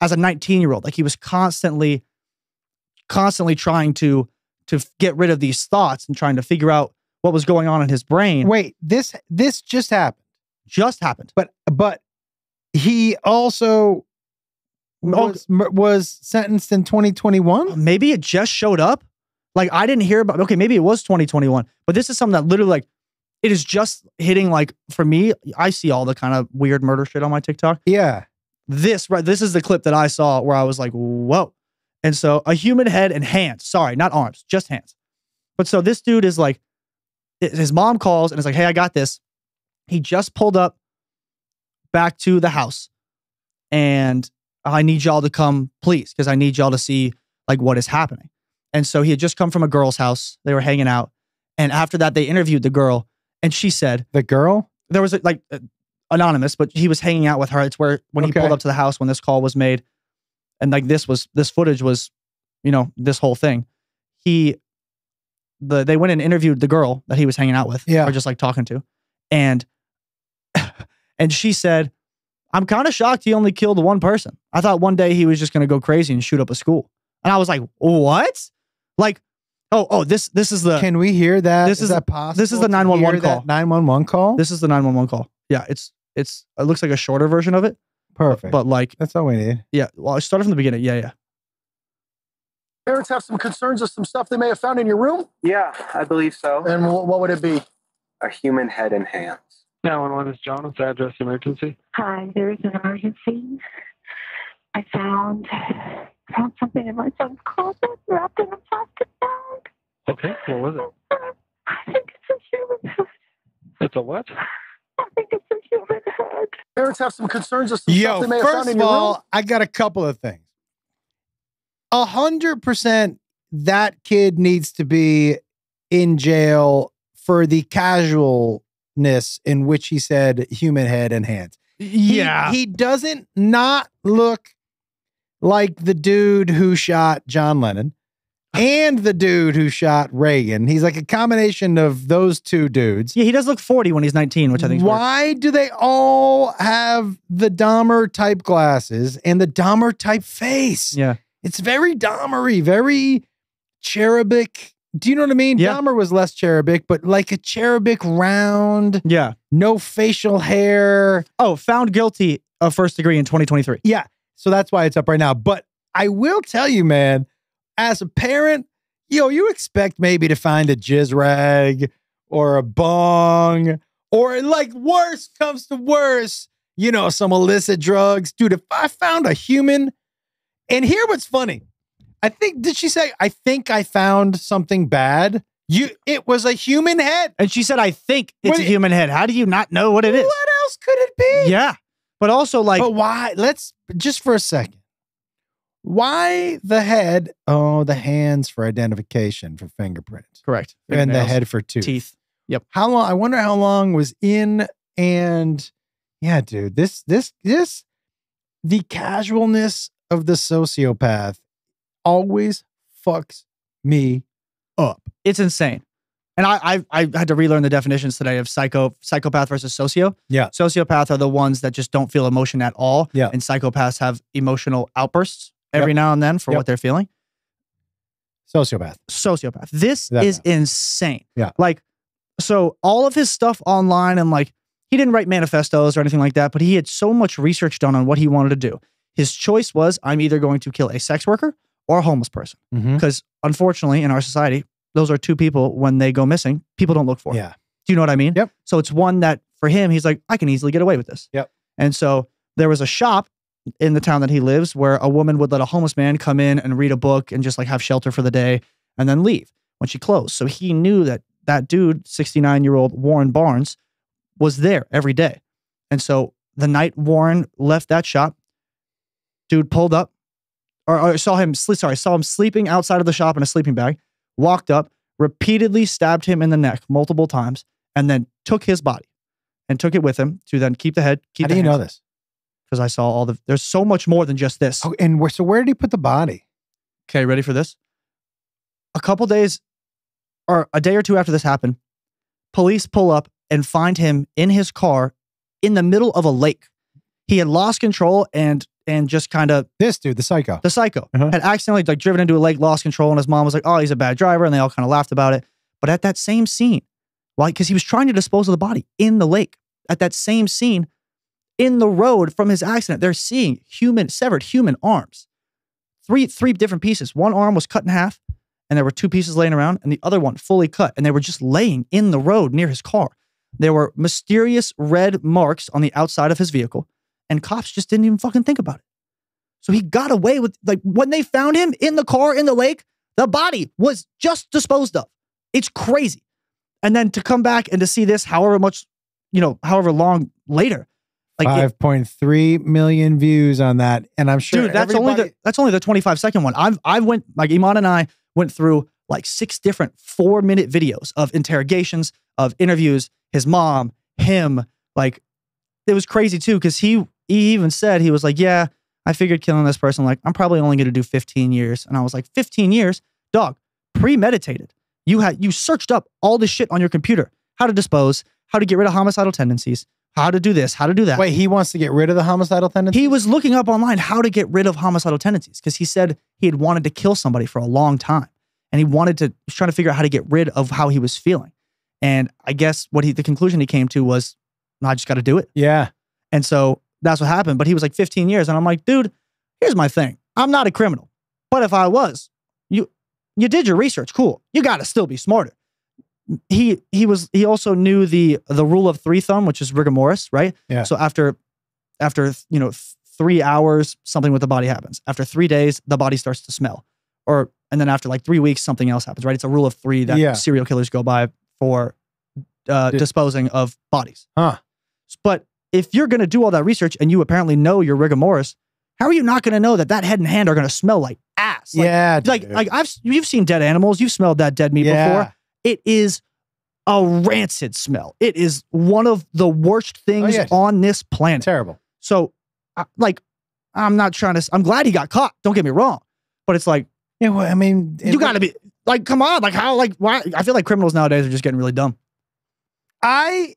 as a nineteen-year-old. Like he was constantly, constantly trying to, to get rid of these thoughts and trying to figure out what was going on in his brain. Wait, this this just happened. Just happened. But but he also was, was sentenced in twenty twenty-one? Maybe it just showed up. Like, I didn't hear about... Okay, maybe it was twenty twenty-one. But this is something that literally, like, it is just hitting, like, for me, I see all the kind of weird murder shit on my TikTok. Yeah. This, right, this is the clip that I saw where I was like, whoa. And so, a human head and hands. Sorry, not arms, just hands. But so, this dude is like, his mom calls and is like, hey, I got this. He just pulled up back to the house and I need y'all to come, please, because I need y'all to see like what is happening. And so he had just come from a girl's house. They were hanging out. And after that, they interviewed the girl and she said... The girl? There was a, like uh, anonymous, but he was hanging out with her. It's where when okay. he pulled up to the house when this call was made. And like this was, this footage was, you know, this whole thing. He... The, they went and interviewed the girl that he was hanging out with, yeah. or just like talking to, and and she said, "I'm kind of shocked he only killed one person. I thought one day he was just gonna go crazy and shoot up a school." And I was like, "What? Like, oh, oh, this this is the." Can we hear that? This is, is that possible? This is the nine one one call. nine one one call. This is the nine one one call. Yeah, it's it's it looks like a shorter version of it. Perfect. But, but like that's all we need. Yeah. Well, I started from the beginning. Yeah, yeah. Parents have some concerns of some stuff they may have found in your room? Yeah, I believe so. And what, what would it be? A human head and hands. nine one one is John. What's the address emergency? Hi, there is an emergency. I found found something in my son's closet wrapped in a plastic bag. Okay, what was it? I think it's a human head. It's a what? I think it's a human head. Parents have some concerns of some Yo, stuff they may have found in your room? Yo, first of all, I got a couple of things. A hundred percent that kid needs to be in jail for the casualness in which he said human head and hands. Yeah. He, he doesn't not look like the dude who shot John Lennon and the dude who shot Reagan. He's like a combination of those two dudes. Yeah, he does look forty when he's nineteen, which I think is Why weird. do they all have the Dahmer-type glasses and the Dahmer-type face? Yeah. It's very Dahmer-y, very cherubic. Do you know what I mean? Yeah. Dahmer was less cherubic, but like a cherubic round. Yeah. No facial hair. Oh, found guilty of first degree in twenty twenty-three. Yeah. So that's why it's up right now. But I will tell you, man, as a parent, you know, you expect maybe to find a jizz rag or a bong or like worse comes to worse, you know, some illicit drugs. Dude, if I found a human... And here, what's funny? I think did she say I think I found something bad? You, it was a human head, and she said I think it's what, a human head. How do you not know what it is? What else could it be? Yeah, But also, like... But why? Let's... Just for a second. Why the head? Oh, the hands for identification, for fingerprints. Correct. And the head for tooth. Teeth. Yep. How long... I wonder how long was in and... Yeah, dude. This... This... This... The casualness of the sociopath always fucks me up. It's insane. And I, I, I had to relearn the definitions today of psycho, psychopath versus socio. Yeah. Sociopath are the ones that just don't feel emotion at all. Yeah. And psychopaths have emotional outbursts every yep. now and then for yep. what they're feeling. Sociopath. Sociopath. This that is man. insane. Yeah. Like, so all of his stuff online, and like, he didn't write manifestos or anything like that, but he had so much research done on what he wanted to do. His choice was, I'm either going to kill a sex worker or a homeless person. Because mm-hmm. unfortunately in our society, those are two people, when they go missing, people don't look for. Yeah. Do you know what I mean? Yep. So it's one that for him, he's like, I can easily get away with this. Yep. And so there was a shop in the town that he lives where a woman would let a homeless man come in and read a book and just like have shelter for the day and then leave when she closed. So he knew that that dude, sixty-nine-year-old Warren Barnes, was there every day. And so the night Warren left that shop, dude pulled up, or, or saw him, sorry, saw him sleeping outside of the shop in a sleeping bag, walked up, repeatedly stabbed him in the neck multiple times, and then took his body and took it with him to then keep the head. Keep How the do you hands. know this? Because I saw all the, there's so much more than just this. Oh, and where, so where did he put the body? Okay, ready for this? A couple days, or a day or two after this happened, police pull up and find him in his car in the middle of a lake. He had lost control and and just kind of... This dude, the psycho. The psycho. Uh-huh. Had accidentally like driven into a lake, lost control, and his mom was like, oh, he's a bad driver, and they all kind of laughed about it. But at that same scene, like, because he was trying to dispose of the body in the lake, at that same scene, in the road from his accident, they're seeing human, severed human arms. Three, three different pieces. One arm was cut in half, and there were two pieces laying around, and the other one fully cut, and they were just laying in the road near his car. There were mysterious red marks on the outside of his vehicle, and cops just didn't even fucking think about it. So he got away with, like, when they found him in the car in the lake, the body was just disposed of. It's crazy. And then to come back and to see this however much, you know, however long later. Like five point three million views on that. And I'm sure, dude, that's only the, that's only the twenty-five second one. I've, I went, like, Iman and I went through like six different four minute videos of interrogations, of interviews, his mom, him, like, it was crazy too, because he, he even said, he was like, yeah, I figured killing this person, like, I'm probably only going to do fifteen years. And I was like, fifteen years? Dog, premeditated. You had, you searched up all this shit on your computer. How to dispose, how to get rid of homicidal tendencies, how to do this, how to do that. Wait, he wants to get rid of the homicidal tendencies? He was looking up online how to get rid of homicidal tendencies, because he said he had wanted to kill somebody for a long time. And he wanted to, he was trying to figure out how to get rid of how he was feeling. And I guess what he, the conclusion he came to was, no, I just got to do it. Yeah. And so that's what happened. But he was like fifteen years. And I'm like, dude, here's my thing. I'm not a criminal. But if I was, you, you did your research. Cool. You got to still be smarter. He, he was, he also knew the, the rule of three thumb, which is rigor mortis, right? Yeah. So after, after, you know, th three hours, something with the body happens. After three days, the body starts to smell. Or, and then after like three weeks, something else happens, right? It's a rule of three that yeah. serial killers go by for uh, disposing of bodies. Huh. But if you're going to do all that research and you apparently know your rigor mortis, how are you not going to know that that head and hand are going to smell like ass? Like, yeah. Dude. Like, like I've, you've seen dead animals. You've smelled that dead meat yeah. before. It is a rancid smell. It is one of the worst things oh, yeah. on this planet. Terrible. So I, like, I'm not trying to, I'm glad he got caught. Don't get me wrong. But it's like, yeah, well, I mean, you got to be like, come on. Like how, like, why? I feel like criminals nowadays are just getting really dumb. I,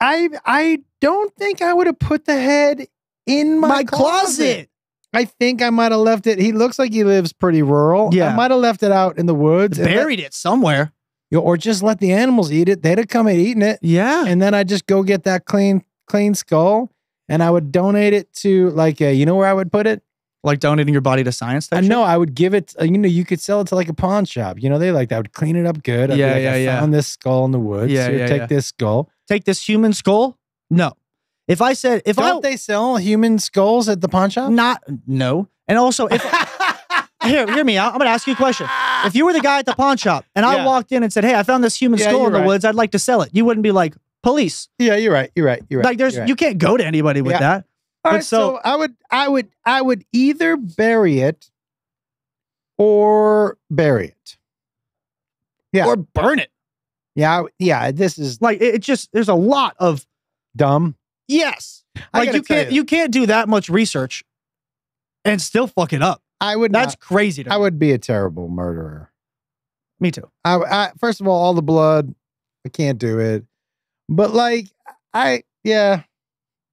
I I don't think I would have put the head in my, my closet. closet. I think I might have left it. He looks like he lives pretty rural. Yeah. I might have left it out in the woods. Buried let, it somewhere. Or just let the animals eat it. They'd have come and eaten it. Yeah. And then I'd just go get that clean, clean skull, and I would donate it to, like, a, you know where I would put it? Like donating your body to science? I know. I would give it, you know, you could sell it to like a pawn shop. You know, they like that. I would clean it up good. I'd yeah, like, yeah, I yeah. found this skull in the woods. Yeah, so yeah, take yeah. this skull. Take this human skull? No. If I said, if Don't I... they sell human skulls at the pawn shop? Not, no. And also, if... Here, hear me out. I'm going to ask you a question. If you were the guy at the pawn shop and yeah. I walked in and said, hey, I found this human yeah, skull in the right. woods. I'd like to sell it. You wouldn't be like, police. Yeah, you're right. You're right. You're right. Like, there's, right. you can't go to anybody with yeah. that. All right, so, so I would, I would, I would either bury it or bury it. Yeah. Or burn it. Yeah. Yeah. This is like, it, it just, there's a lot of dumb. Yes. Like you can't, you. you can't do that much research and still fuck it up. I would That's not, crazy to me. I would be a terrible murderer. Me too. I, I, first of all, all the blood, I can't do it. But like, I, yeah,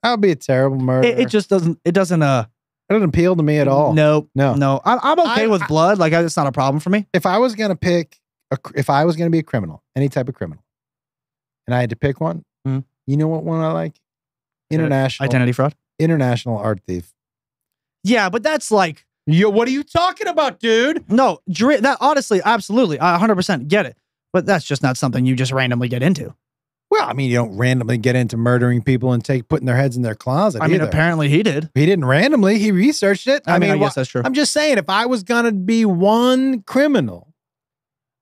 I'll be a terrible murderer. It, it just doesn't, it doesn't, uh. It doesn't appeal to me at all. No. No. No. I, I'm okay I, with I, blood. Like, it's not a problem for me. If I was going to pick, a, if I was going to be a criminal, any type of criminal, and I had to pick one, mm. you know what one I like? International. Identity fraud? International art thief. Yeah, but that's like. Yo, what are you talking about, dude? No, that honestly, absolutely, I one hundred percent get it. But that's just not something you just randomly get into. Well, I mean, you don't randomly get into murdering people and take putting their heads in their closet. I either. mean, apparently he did. He didn't randomly. He researched it. I, I mean, mean, I guess that's true. I'm just saying, if I was gonna be one criminal,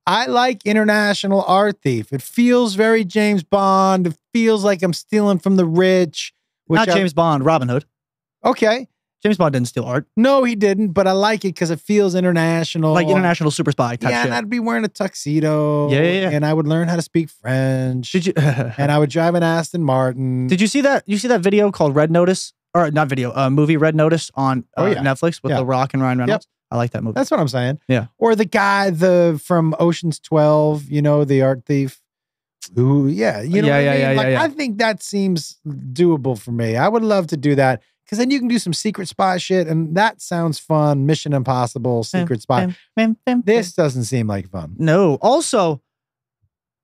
I like international art thief. It feels very James Bond. It feels like I'm stealing from the rich. Which not I, James Bond, Robin Hood. Okay. James Bond didn't steal art. No, he didn't, but I like it because it feels international. Like international super spy type yeah, shit. Yeah, and I'd be wearing a tuxedo. Yeah, yeah, yeah. And I would learn how to speak French. Did you, and I would drive an Aston Martin. Did you see that? You see that video called Red Notice? Or not video, uh, movie Red Notice on uh, oh, yeah. Netflix with yeah. The Rock and Ryan Reynolds? Yep. I like that movie. That's what I'm saying. Yeah. Or the guy the from Ocean's twelve, you know, the art thief. Ooh, yeah. You know yeah, what yeah, I mean? Yeah, like, yeah, yeah. I think that seems doable for me. I would love to do that. Because then you can do some secret spy shit, and that sounds fun. Mission Impossible, secret spy. This doesn't seem like fun. No. Also,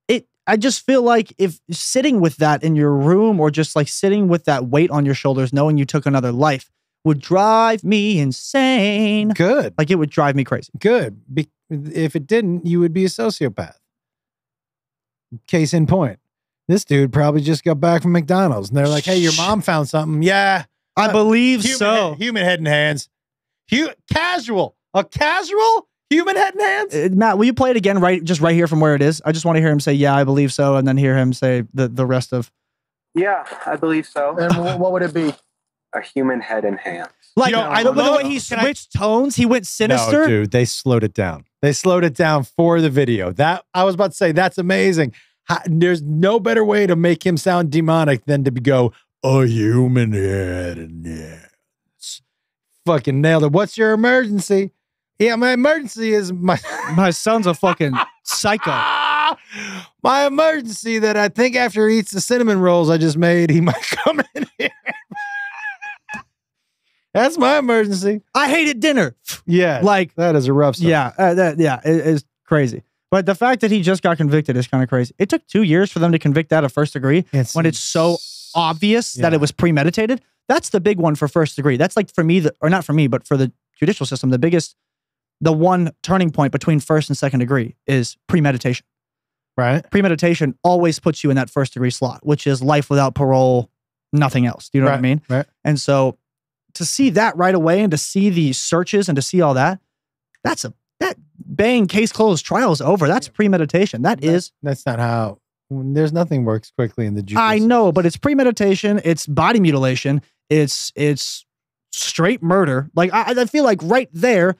it. I just feel like if sitting with that in your room or just like sitting with that weight on your shoulders, knowing you took another life, would drive me insane. Good. Like it would drive me crazy. Good. Be- if it didn't, you would be a sociopath. Case in point. This dude probably just got back from McDonald's, and they're like, hey, your mom found something. Yeah. I believe human so. Head, human head and hands. Hu casual. A casual human head and hands? Uh, Matt, will you play it again right just right here from where it is? I just want to hear him say, yeah, I believe so, and then hear him say the, the rest of... Yeah, I believe so. And what would it be? A human head and hands. Like, you know, I don't know when he switched I, tones, he went sinister. No, dude, they slowed it down. They slowed it down for the video. That I was about to say, that's amazing. How, there's no better way to make him sound demonic than to go... A human head and yes. Fucking nailed it. What's your emergency? Yeah, my emergency is my... my son's a fucking psycho. My emergency that I think after he eats the cinnamon rolls I just made, he might come in here. That's my emergency. I hated dinner. Yeah. Like... That is a rough story. Yeah, uh, that, yeah, it, it's crazy. But the fact that he just got convicted is kind of crazy. It took two years for them to convict that of first degree it's, when it's so... obvious yeah. that it was premeditated. That's the big one for first degree. That's like for me, the, or not for me, but for the judicial system, the biggest, the one turning point between first and second degree is premeditation. Right. Premeditation always puts you in that first degree slot, which is life without parole, nothing else. Do you know right. what I mean? Right. And so to see that right away and to see the searches and to see all that, that's a, that bang, case closed, trial's over. That's yeah. premeditation. That, that is. That's not how. There's nothing works quickly in the judicial I know, but it's premeditation. It's body mutilation. It's it's straight murder. Like I, I feel like right there,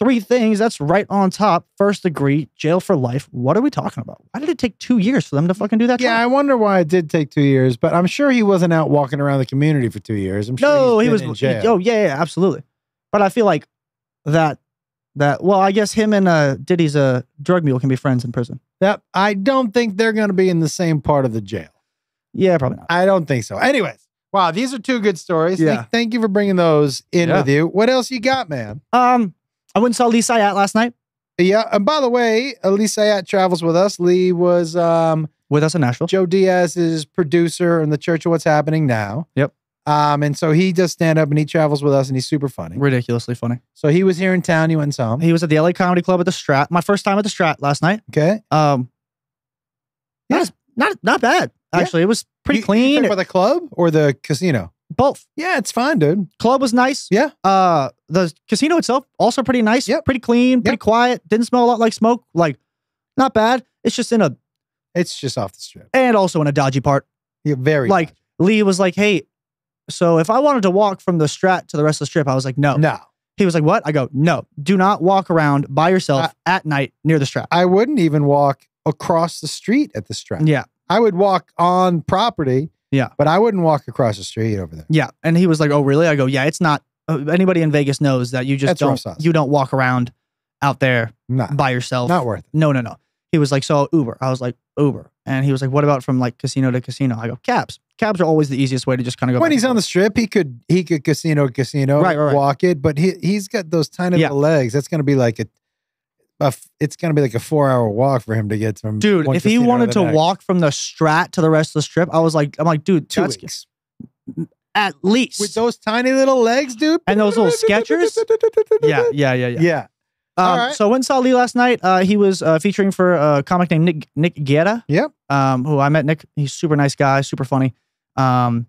three things. That's right on top. First degree, jail for life. What are we talking about? Why did it take two years for them to fucking do that? Yeah, trial? I wonder why it did take two years. But I'm sure he wasn't out walking around the community for two years. I'm sure no, he was. In jail. He, oh yeah, yeah, absolutely. But I feel like that that. Well, I guess him and uh, Diddy's a uh, drug mule can be friends in prison. That I don't think they're going to be in the same part of the jail. Yeah, probably not. I don't think so. Anyways, wow, these are two good stories. Yeah. Thank, thank you for bringing those in yeah. with you. What else you got, man? Um, I went and saw Lee Syatt last night. Yeah, and by the way, Lee Syatt travels with us. Lee was um with us in Nashville. Joe Diaz's producer in the Church of What's Happening Now. Yep. Um, and so he does stand up and he travels with us and he's super funny. Ridiculously funny. So he was here in town. You went and saw him. He was at the L A Comedy Club at the Strat. My first time at the Strat last night. Okay. Um, yeah. not, as, not, not bad. Actually, yeah. It was pretty you, clean. You for the club or the casino? Both. Yeah, it's fine, dude. Club was nice. Yeah. Uh, the casino itself, also pretty nice. Yeah. Pretty clean, pretty yep. quiet. Didn't smell a lot like smoke. Like, not bad. It's just in a... It's just off the strip. And also in a dodgy part. Yeah, very Like, dodgy. Lee was like, hey... So if I wanted to walk from the Strat to the rest of the strip, I was like, no. No. He was like, what? I go, no. Do not walk around by yourself I, at night near the Strat. I wouldn't even walk across the street at the Strat. Yeah. I would walk on property. Yeah. But I wouldn't walk across the street over there. Yeah. And he was like, oh, really? I go, yeah, it's not. Uh, anybody in Vegas knows that you just don't, you don't walk around out there nah, by yourself. Not worth it. No, no, no. He was like, so Uber. I was like, Uber. And he was like, what about from like casino to casino? I go, cabs. Cabs are always the easiest way to just kind of go. When he's on the strip, he could he could casino to casino, right, right, right. walk it. But he, he's got those tiny yeah. little legs. That's going to be like a, a it's going to be like a four hour walk for him to get from. Dude, if he wanted to, to walk from the Strat to the rest of the strip, I was like, I'm like, dude, two weeks. At least. With those tiny little legs, dude. And those little Skechers. Yeah, yeah, yeah, yeah. Yeah. Um, right. So when saw Lee last night, uh, he was uh, featuring for a comic named Nick Nick Guerra. Yep. Um, who I met Nick. He's a super nice guy, super funny. Um,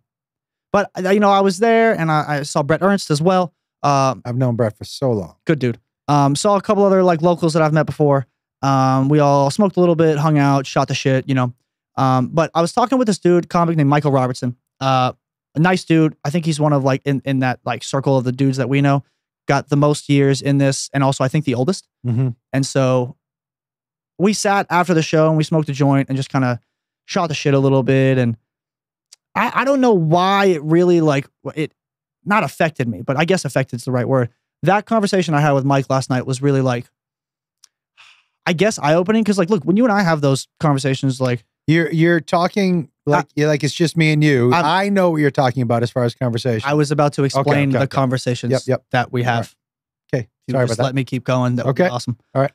but, you know, I was there and I, I saw Brett Ernst as well. Um, I've known Brett for so long. Good dude. Um, saw a couple other like locals that I've met before. Um, we all smoked a little bit, hung out, shot the shit, you know. Um, but I was talking with this dude, comic named Michael Robertson. Uh, a nice dude. I think he's one of like in, in that like circle of the dudes that we know. Got the most years in this, and also I think the oldest. Mm-hmm. And so we sat after the show and we smoked a joint and just kind of shot the shit a little bit. And I, I don't know why it really like it not affected me, but I guess affected is the right word. That conversation I had with Mike last night was really like, I guess eye-opening, because like, look, when you and I have those conversations, like you're you're talking like I, you're like it's just me and you. I'm, I know what you're talking about as far as conversation. I was about to explain okay, okay, the okay. conversations yep, yep. that we have. Right. Okay, sorry just about that. Let me keep going. That okay, would be awesome. All right.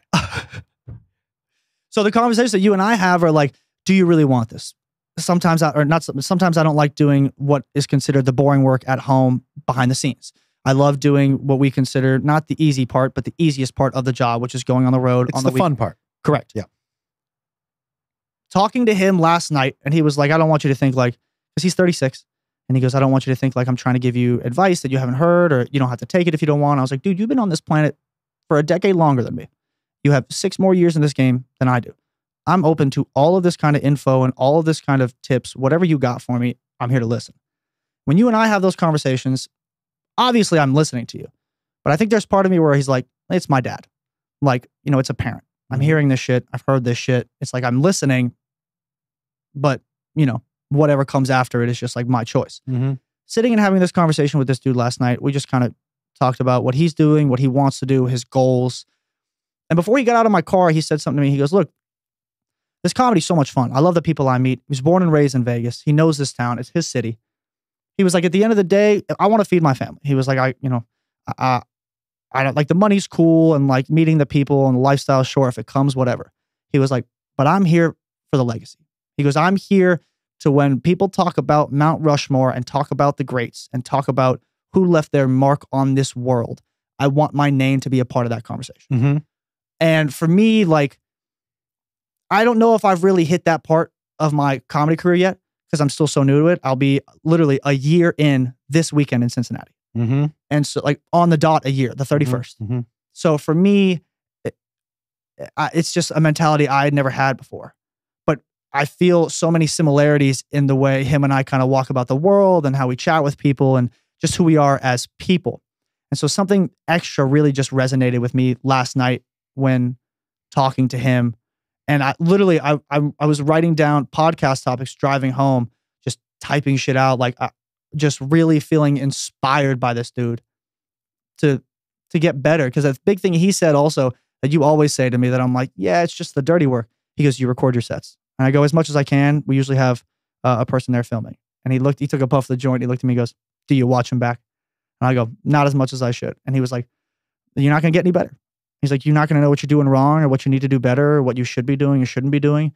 So the conversations that you and I have are like, do you really want this? Sometimes I or not. Sometimes I don't like doing what is considered the boring work at home behind the scenes. I love doing what we consider not the easy part, but the easiest part of the job, which is going on the road. It's on the, the fun part. Correct. Yeah. Talking to him last night, and he was like, I don't want you to think like, because he's thirty-six, and he goes, I don't want you to think like I'm trying to give you advice that you haven't heard, or you don't have to take it if you don't want. I was like, dude, you've been on this planet for a decade longer than me. You have six more years in this game than I do. I'm open to all of this kind of info and all of this kind of tips, whatever you got for me, I'm here to listen. When you and I have those conversations, obviously I'm listening to you, but I think there's part of me where he's like, it's my dad. Like, you know, it's a parent. I'm hearing this shit. I've heard this shit. It's like, I'm listening, but you know, whatever comes after it is just like my choice. Mm-hmm. Sitting and having this conversation with this dude last night, we just kind of talked about what he's doing, what he wants to do, his goals. And before he got out of my car, he said something to me. He goes, look, this comedy's so much fun. I love the people I meet. He was born and raised in Vegas. He knows this town. It's his city. He was like, at the end of the day, I want to feed my family. He was like, I, you know, I, I don't like the money's cool and like meeting the people and the lifestyle, sure, if it comes, whatever. He was like, but I'm here for the legacy. He goes, I'm here to when people talk about Mount Rushmore and talk about the greats and talk about who left their mark on this world. I want my name to be a part of that conversation. Mm-hmm. And for me, like, I don't know if I've really hit that part of my comedy career yet because I'm still so new to it. I'll be literally a year in this weekend in Cincinnati. Mm-hmm. And so like on the dot a year, the thirty-first. Mm-hmm. So for me, it, I, it's just a mentality I had never had before. But I feel so many similarities in the way him and I kind of walk about the world and how we chat with people and just who we are as people. And so something extra really just resonated with me last night when talking to him. And I literally, I, I, I was writing down podcast topics, driving home, just typing shit out. Like I, just really feeling inspired by this dude to to get better. Because the big thing he said also that you always say to me that I'm like, yeah, it's just the dirty work. He goes, you record your sets. And I go, as much as I can. We usually have uh, a person there filming. And he looked, he took a puff of the joint. He looked at me and goes, do you watch him back? And I go, not as much as I should. And he was like, you're not going to get any better. He's like, you're not going to know what you're doing wrong or what you need to do better or what you should be doing or shouldn't be doing.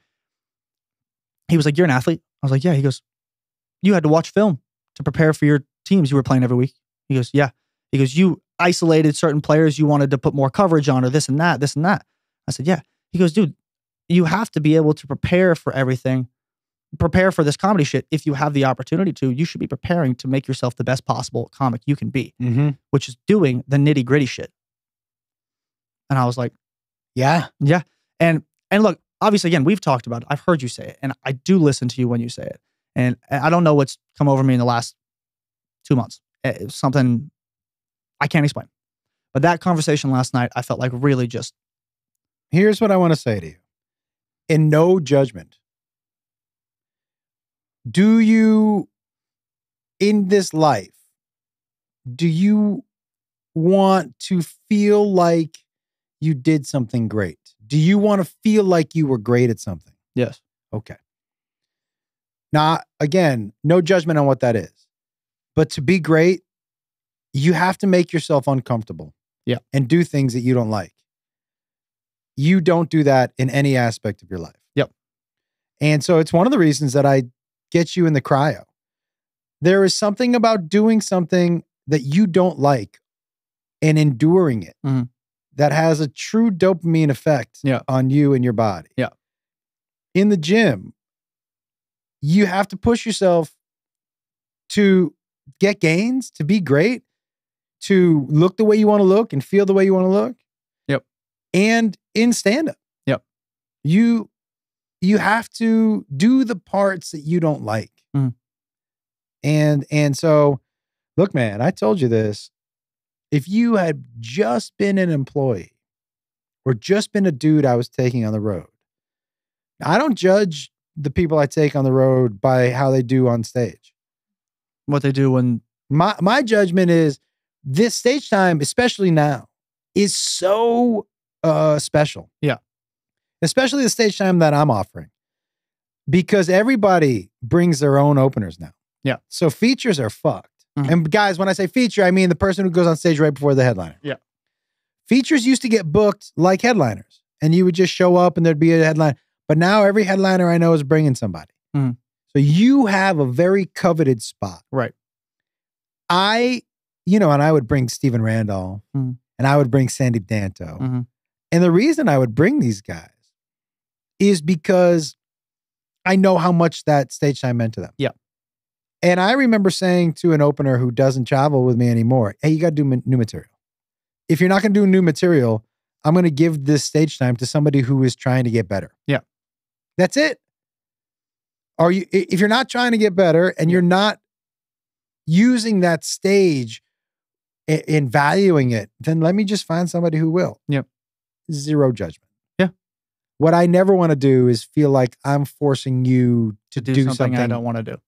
He was like, you're an athlete. I was like, yeah. He goes, you had to watch film to prepare for your teams you were playing every week. He goes, yeah. He goes, you isolated certain players you wanted to put more coverage on or this and that, this and that. I said, yeah. He goes, dude, you have to be able to prepare for everything, prepare for this comedy shit. If you have the opportunity to, you should be preparing to make yourself the best possible comic you can be, mm-hmm. which is doing the nitty gritty shit. And I was like, yeah, yeah. And, and look, obviously again, we've talked about it. I've heard you say it and I do listen to you when you say it. And I don't know what's come over me in the last two months. It, something I can't explain. But that conversation last night, I felt like really just... Here's what I want to say to you. In no judgment, do you, in this life, do you want to feel like you did something great? Do you want to feel like you were great at something? Yes. Okay. Now, again, no judgment on what that is. But to be great, you have to make yourself uncomfortable. Yeah. And do things that you don't like. You don't do that in any aspect of your life. Yep. And so it's one of the reasons that I get you in the cryo. There is something about doing something that you don't like and enduring it mm-hmm. that has a true dopamine effect yeah. on you and your body. Yeah. In the gym, you have to push yourself to get gains, to be great, to look the way you want to look and feel the way you want to look. Yep. And in stand-up. Yep. You, you have to do the parts that you don't like. Mm-hmm. And, and so, look, man, I told you this. If you had just been an employee or just been a dude I was taking on the road, I don't judge the people I take on the road by how they do on stage. What they do when... My, my judgment is this stage time, especially now, is so uh, special. Yeah. Especially the stage time that I'm offering. Because everybody brings their own openers now. Yeah. So features are fucked. Mm-hmm. And guys, when I say feature, I mean the person who goes on stage right before the headliner. Yeah. Features used to get booked like headliners. And you would just show up and there'd be a headline. But now every headliner I know is bringing somebody. Mm-hmm. So you have a very coveted spot. Right. I, you know, and I would bring Stephen Randolph. Mm-hmm. And I would bring Sandy Danto. Mm-hmm. And the reason I would bring these guys is because I know how much that stage time meant to them. Yeah. And I remember saying to an opener who doesn't travel with me anymore, hey, you got to do new material. If you're not going to do new material, I'm going to give this stage time to somebody who is trying to get better. Yeah. That's it. Are you, if you're not trying to get better and you're not using that stage and valuing it, then let me just find somebody who will. Yep. Zero judgment. Yeah. What I never want to do is feel like I'm forcing you to, to do, do something, something I don't want to do.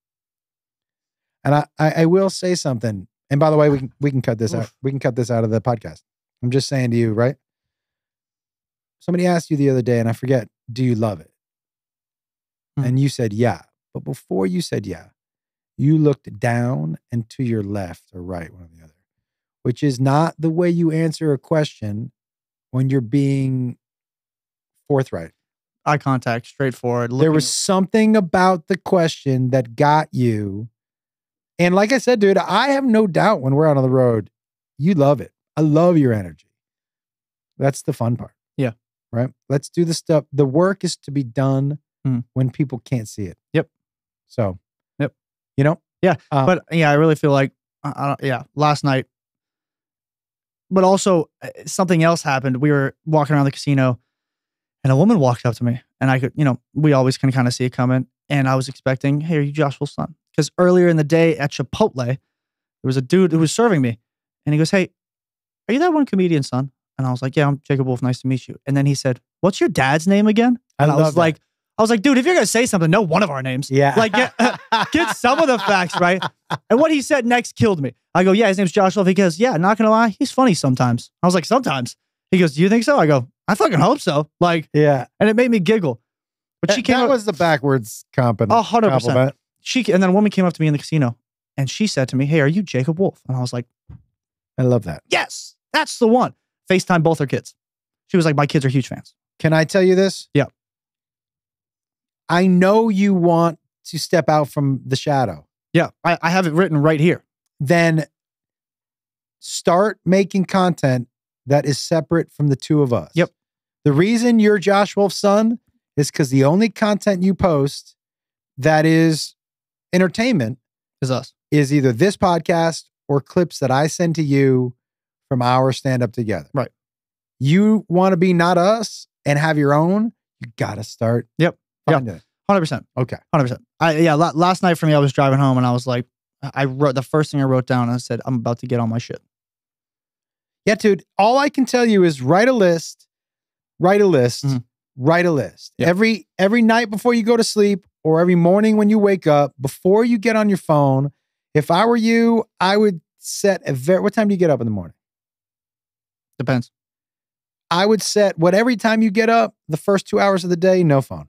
And I, I will say something. And by the way, we can, we can cut this Oof. out. We can cut this out of the podcast. I'm just saying to you, right? Somebody asked you the other day, and I forget, do you love it? Mm. And you said, yeah. But before you said, yeah, you looked down and to your left or right, one or the other, which is not the way you answer a question when you're being forthright. Eye contact, straightforward. There was something about the question that got you. And like I said, dude, I have no doubt when we're out on the road, you love it. I love your energy. That's the fun part. Yeah. Right? Let's do the stuff. The work is to be done mm. when people can't see it. Yep. So. Yep. You know? Yeah. Um, but yeah, I really feel like, I don't, yeah, last night. But also, something else happened. We were walking around the casino and a woman walked up to me. And I could, you know, we always can kind of see it coming. And I was expecting, hey, are you Josh Wolf's son? Because earlier in the day at Chipotle, there was a dude who was serving me. And he goes, hey, are you that one comedian's son? And I was like, yeah, I'm Jacob Wolf. Nice to meet you. And then he said, what's your dad's name again? And I, I was like, that. I was like, dude, if you're going to say something, know one of our names. Yeah. Like, get, get some of the facts, right? And what he said next killed me. I go, yeah, his name's Josh Wolf. He goes, yeah, not going to lie. He's funny sometimes. I was like, sometimes? He goes, do you think so? I go, I fucking hope so. Like, yeah. And it made me giggle. But she came that up, was the backwards compliment. one hundred percent. She, and then a woman came up to me in the casino and she said to me, hey, are you Jacob Wolf? And I was like, I love that. Yes, that's the one. FaceTime both her kids. She was like, my kids are huge fans. Can I tell you this? Yeah. I know you want to step out from the shadow. Yeah, I, I have it written right here. Then start making content that is separate from the two of us. Yep. The reason you're Josh Wolf's son is because the only content you post that is entertainment is us, is either this podcast or clips that I send to you from our stand up together. Right. You want to be not us and have your own, you got to start. Yep. Yep. one hundred percent. Okay. one hundred percent. I, yeah. Last night for me, I was driving home and I was like, I wrote the first thing I wrote down. I said, I'm about to get all my shit. Yeah, dude. All I can tell you is write a list, write a list, mm-hmm. write a list. Yep. Every every night before you go to sleep or every morning when you wake up, before you get on your phone, if I were you, I would set a very... What time do you get up in the morning? Depends. I would set what every time you get up, the first two hours of the day, no phone.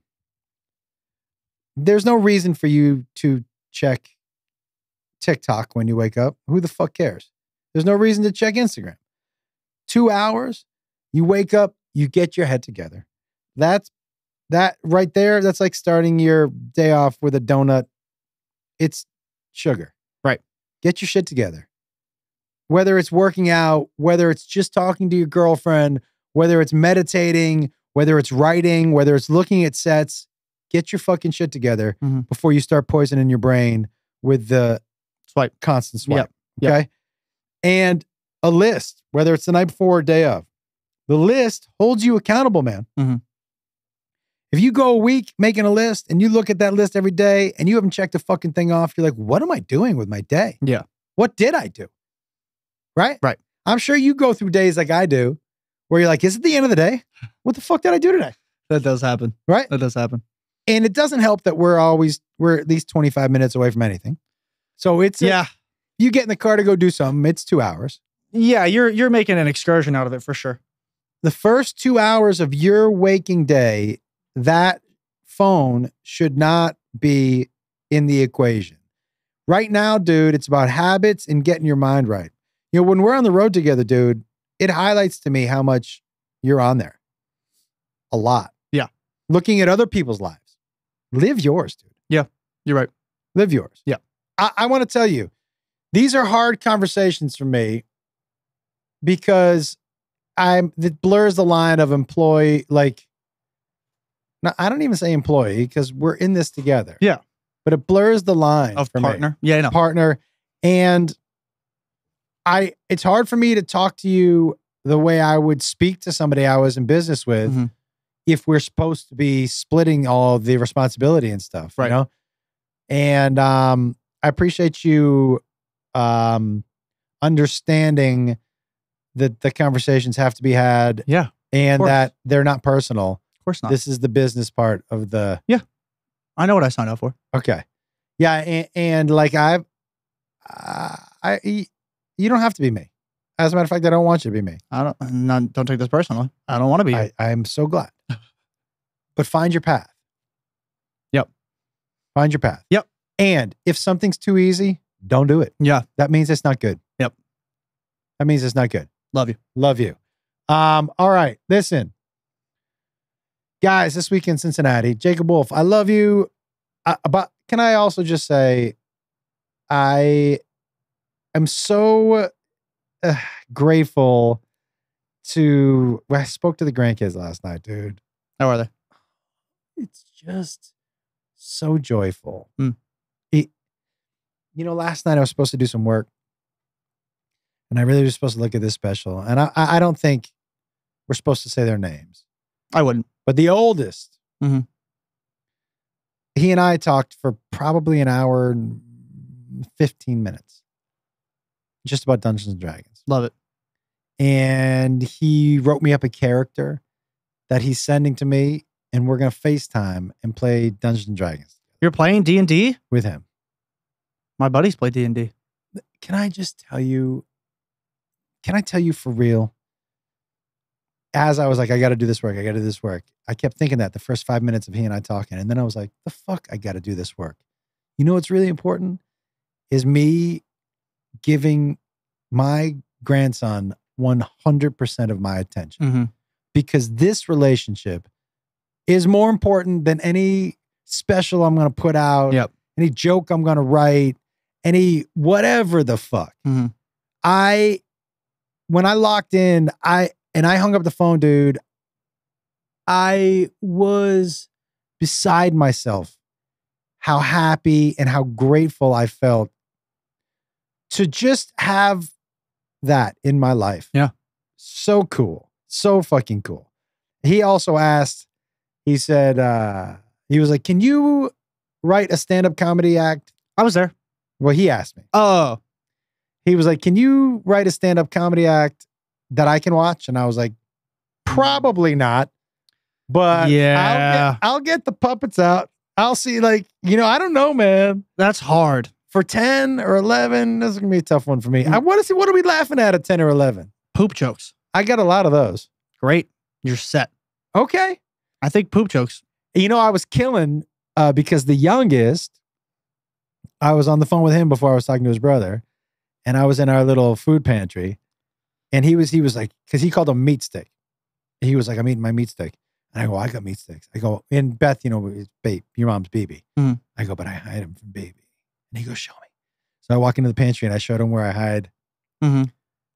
There's no reason for you to check TikTok when you wake up. Who the fuck cares? There's no reason to check Instagram. Two hours, you wake up, you get your head together. That's that right there. That's like starting your day off with a donut. It's sugar. Right. Get your shit together. Whether it's working out, whether it's just talking to your girlfriend, whether it's meditating, whether it's writing, whether it's looking at sets, get your fucking shit together mm-hmm. before you start poisoning your brain with the swipe, constant swipe. Yep. Okay. Yep. And a list, whether it's the night before or day of. The list holds you accountable, man. Mm-hmm. If you go a week making a list and you look at that list every day and you haven't checked a fucking thing off, you're like, what am I doing with my day? Yeah. What did I do? Right? Right. I'm sure you go through days like I do where you're like, is it the end of the day? What the fuck did I do today? That does happen. Right? That does happen. And it doesn't help that we're always, we're at least twenty-five minutes away from anything. So it's, yeah. A, you get in the car to go do something, it's two hours. Yeah, you're you're making an excursion out of it for sure. The first two hours of your waking day, that phone should not be in the equation. Right now, dude, it's about habits and getting your mind right. You know, when we're on the road together, dude, it highlights to me how much you're on there. A lot. Yeah. Looking at other people's lives. Live yours, dude. Yeah, you're right. Live yours. Yeah. I, I want to tell you, these are hard conversations for me because I'm, it blurs the line of employee, like, now I don't even say employee because we're in this together. Yeah. But it blurs the line. Of partner. Me. Yeah, I know. Partner. And I, it's hard for me to talk to you the way I would speak to somebody I was in business with mm-hmm. if we're supposed to be splitting all the responsibility and stuff, right. You know? And um, I appreciate you um, understanding that the conversations have to be had. Yeah. And that they're not personal. Of course not. This is the business part of the... Yeah. I know what I signed up for. Okay. Yeah. And, and like I've... Uh, I... You don't have to be me. As a matter of fact, I don't want you to be me. I don't not, don't take this personally. I don't want to be I, you. I'm so glad. But find your path. Yep. Find your path. Yep. And if something's too easy, don't do it. Yeah. That means it's not good. Yep. That means it's not good. Love you. Love you. Um, all right. Listen. Guys, this week in Cincinnati, Jacob Wolf, I love you. I, but can I also just say, I... I'm so uh, grateful to... Well, I spoke to the grandkids last night, dude. How are they? It's just so joyful. Mm. It, you know, last night I was supposed to do some work and I really was supposed to look at this special. And I, I don't think we're supposed to say their names. I wouldn't. But the oldest, mm-hmm. he and I talked for probably an hour and fifteen minutes. Just about Dungeons and Dragons. Love it. And he wrote me up a character that he's sending to me, and we're going to FaceTime and play Dungeons and Dragons. You're playing D and D? With him. My buddies play D and D. Can I just tell you, can I tell you for real? As I was like, I got to do this work, I got to do this work. I kept thinking that the first five minutes of he and I talking, and then I was like, the fuck, I got to do this work. You know what's really important? Is me... giving my grandson one hundred percent of my attention mm-hmm. because this relationship is more important than any special I'm going to put out, yep. any joke I'm going to write, any whatever the fuck. Mm-hmm. I, when I locked in, I, and I hung up the phone, dude, I was beside myself how happy and how grateful I felt to just have that in my life. Yeah. So cool. So fucking cool. He also asked, he said, uh, he was like, can you write a stand-up comedy act? I was there. Well, he asked me. Oh. He was like, can you write a stand-up comedy act that I can watch? And I was like, probably not. But yeah, I'll get, I'll get the puppets out. I'll see, like, you know, I don't know, man. That's hard. For ten or eleven, this is going to be a tough one for me. Mm. I want to see, what are we laughing at at ten or eleven? Poop jokes. I got a lot of those. Great. You're set. Okay. I think poop jokes. You know, I was killing uh, because the youngest, I was on the phone with him before I was talking to his brother. And I was in our little food pantry. And he was, he was like, because he called them meat stick. He was like, I'm eating my meat stick. And I go, I got meat sticks. I go, and Beth, you know, babe, your mom's B B. Mm. I go, but I hide him from baby. And he goes, show me. So I walk into the pantry and I showed him where I hide mm-hmm.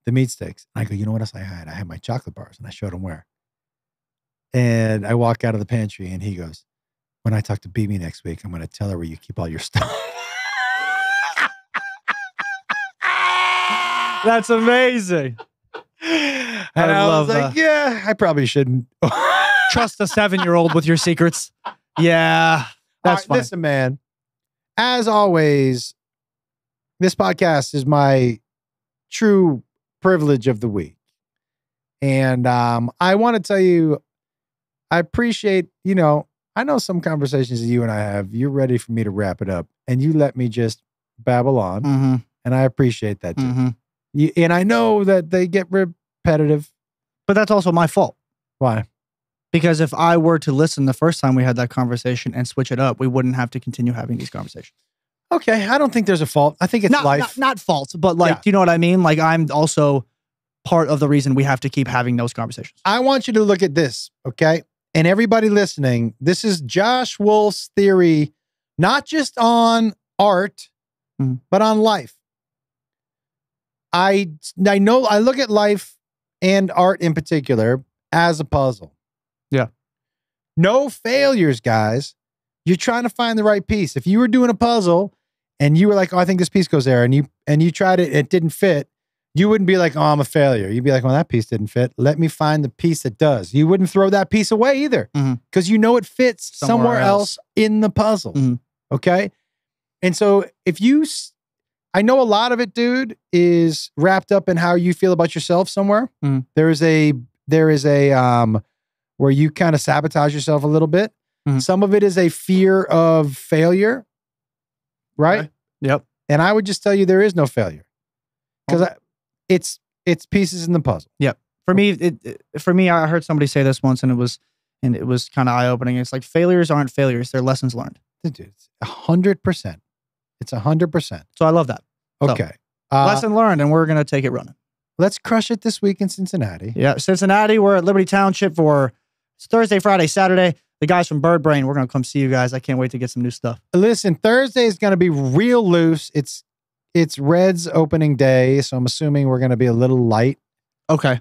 the meat sticks. And I go, you know what else I hide? I hide my chocolate bars. And I showed him where. And I walk out of the pantry and he goes, when I talk to B B next week, I'm going to tell her where you keep all your stuff. That's amazing. I and I love was like, that. Yeah, I probably shouldn't. Trust a seven-year-old with your secrets. Yeah, that's right, fine. Listen, man, as always, this podcast is my true privilege of the week. And um, I want to tell you, I appreciate, you know, I know some conversations that you and I have, you're ready for me to wrap it up. And you let me just babble on. Mm-hmm. And I appreciate that, too. Mm-hmm. you, and I know that they get repetitive. But that's also my fault. Why? Because if I were to listen the first time we had that conversation and switch it up, we wouldn't have to continue having these conversations. Okay. I don't think there's a fault. I think it's not, life. Not, not fault, but like, yeah. Do you know what I mean? Like, I'm also part of the reason we have to keep having those conversations. I want you to look at this, okay? And everybody listening, this is Josh Wolf's theory, not just on art, mm-hmm. but on life. I, I know, I look at life and art in particular as a puzzle. Yeah. No failures, guys. You're trying to find the right piece. If you were doing a puzzle and you were like, oh, I think this piece goes there, and you and you tried it, it didn't fit, you wouldn't be like, oh, I'm a failure. You'd be like, well, that piece didn't fit. Let me find the piece that does. You wouldn't throw that piece away either because mm-hmm. you know it fits somewhere, somewhere else. else in the puzzle. Mm-hmm. Okay? And so if you, I know a lot of it, dude, is wrapped up in how you feel about yourself somewhere. Mm-hmm. There is a, there is a, um, where you kind of sabotage yourself a little bit. Mm-hmm. Some of it is a fear of failure, right? Okay. Yep. And I would just tell you there is no failure because okay. it's it's pieces in the puzzle. Yep. For me, it, it, for me, I heard somebody say this once, and it was and it was kind of eye opening. It's like failures aren't failures; they're lessons learned. Dude, it's a hundred percent. It's a hundred percent. So I love that. Okay. So, uh, lesson learned, and we're gonna take it running. Let's crush it this week in Cincinnati. Yeah, Cincinnati. We're at Liberty Township for. It's Thursday, Friday, Saturday. The guys from Bird Brain, we're going to come see you guys. I can't wait to get some new stuff. Listen, Thursday is going to be real loose. It's it's Red's opening day, so I'm assuming we're going to be a little light. Okay.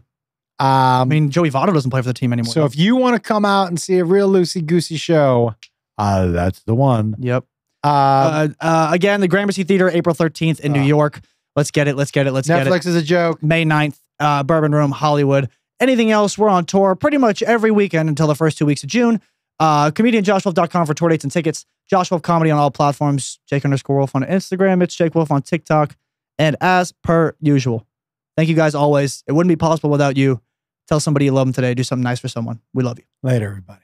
Um, I mean, Joey Votto doesn't play for the team anymore. So though. If you want to come out and see a real loosey-goosey show, uh, that's the one. Yep. Uh, uh, uh, again, the Gramercy Theater, April thirteenth in uh, New York. Let's get it. Let's get it. Let's Netflix get it. Netflix is a joke. May ninth, uh, Bourbon Room, Hollywood. Anything else, we're on tour pretty much every weekend until the first two weeks of June. Uh, comedian josh wolf dot com for tour dates and tickets. Josh Wolf Comedy on all platforms. Jake underscore Wolf on Instagram. It's Jake Wolf on TikTok. And as per usual, thank you guys always. It wouldn't be possible without you. Tell somebody you love them today. Do something nice for someone. We love you. Later, everybody.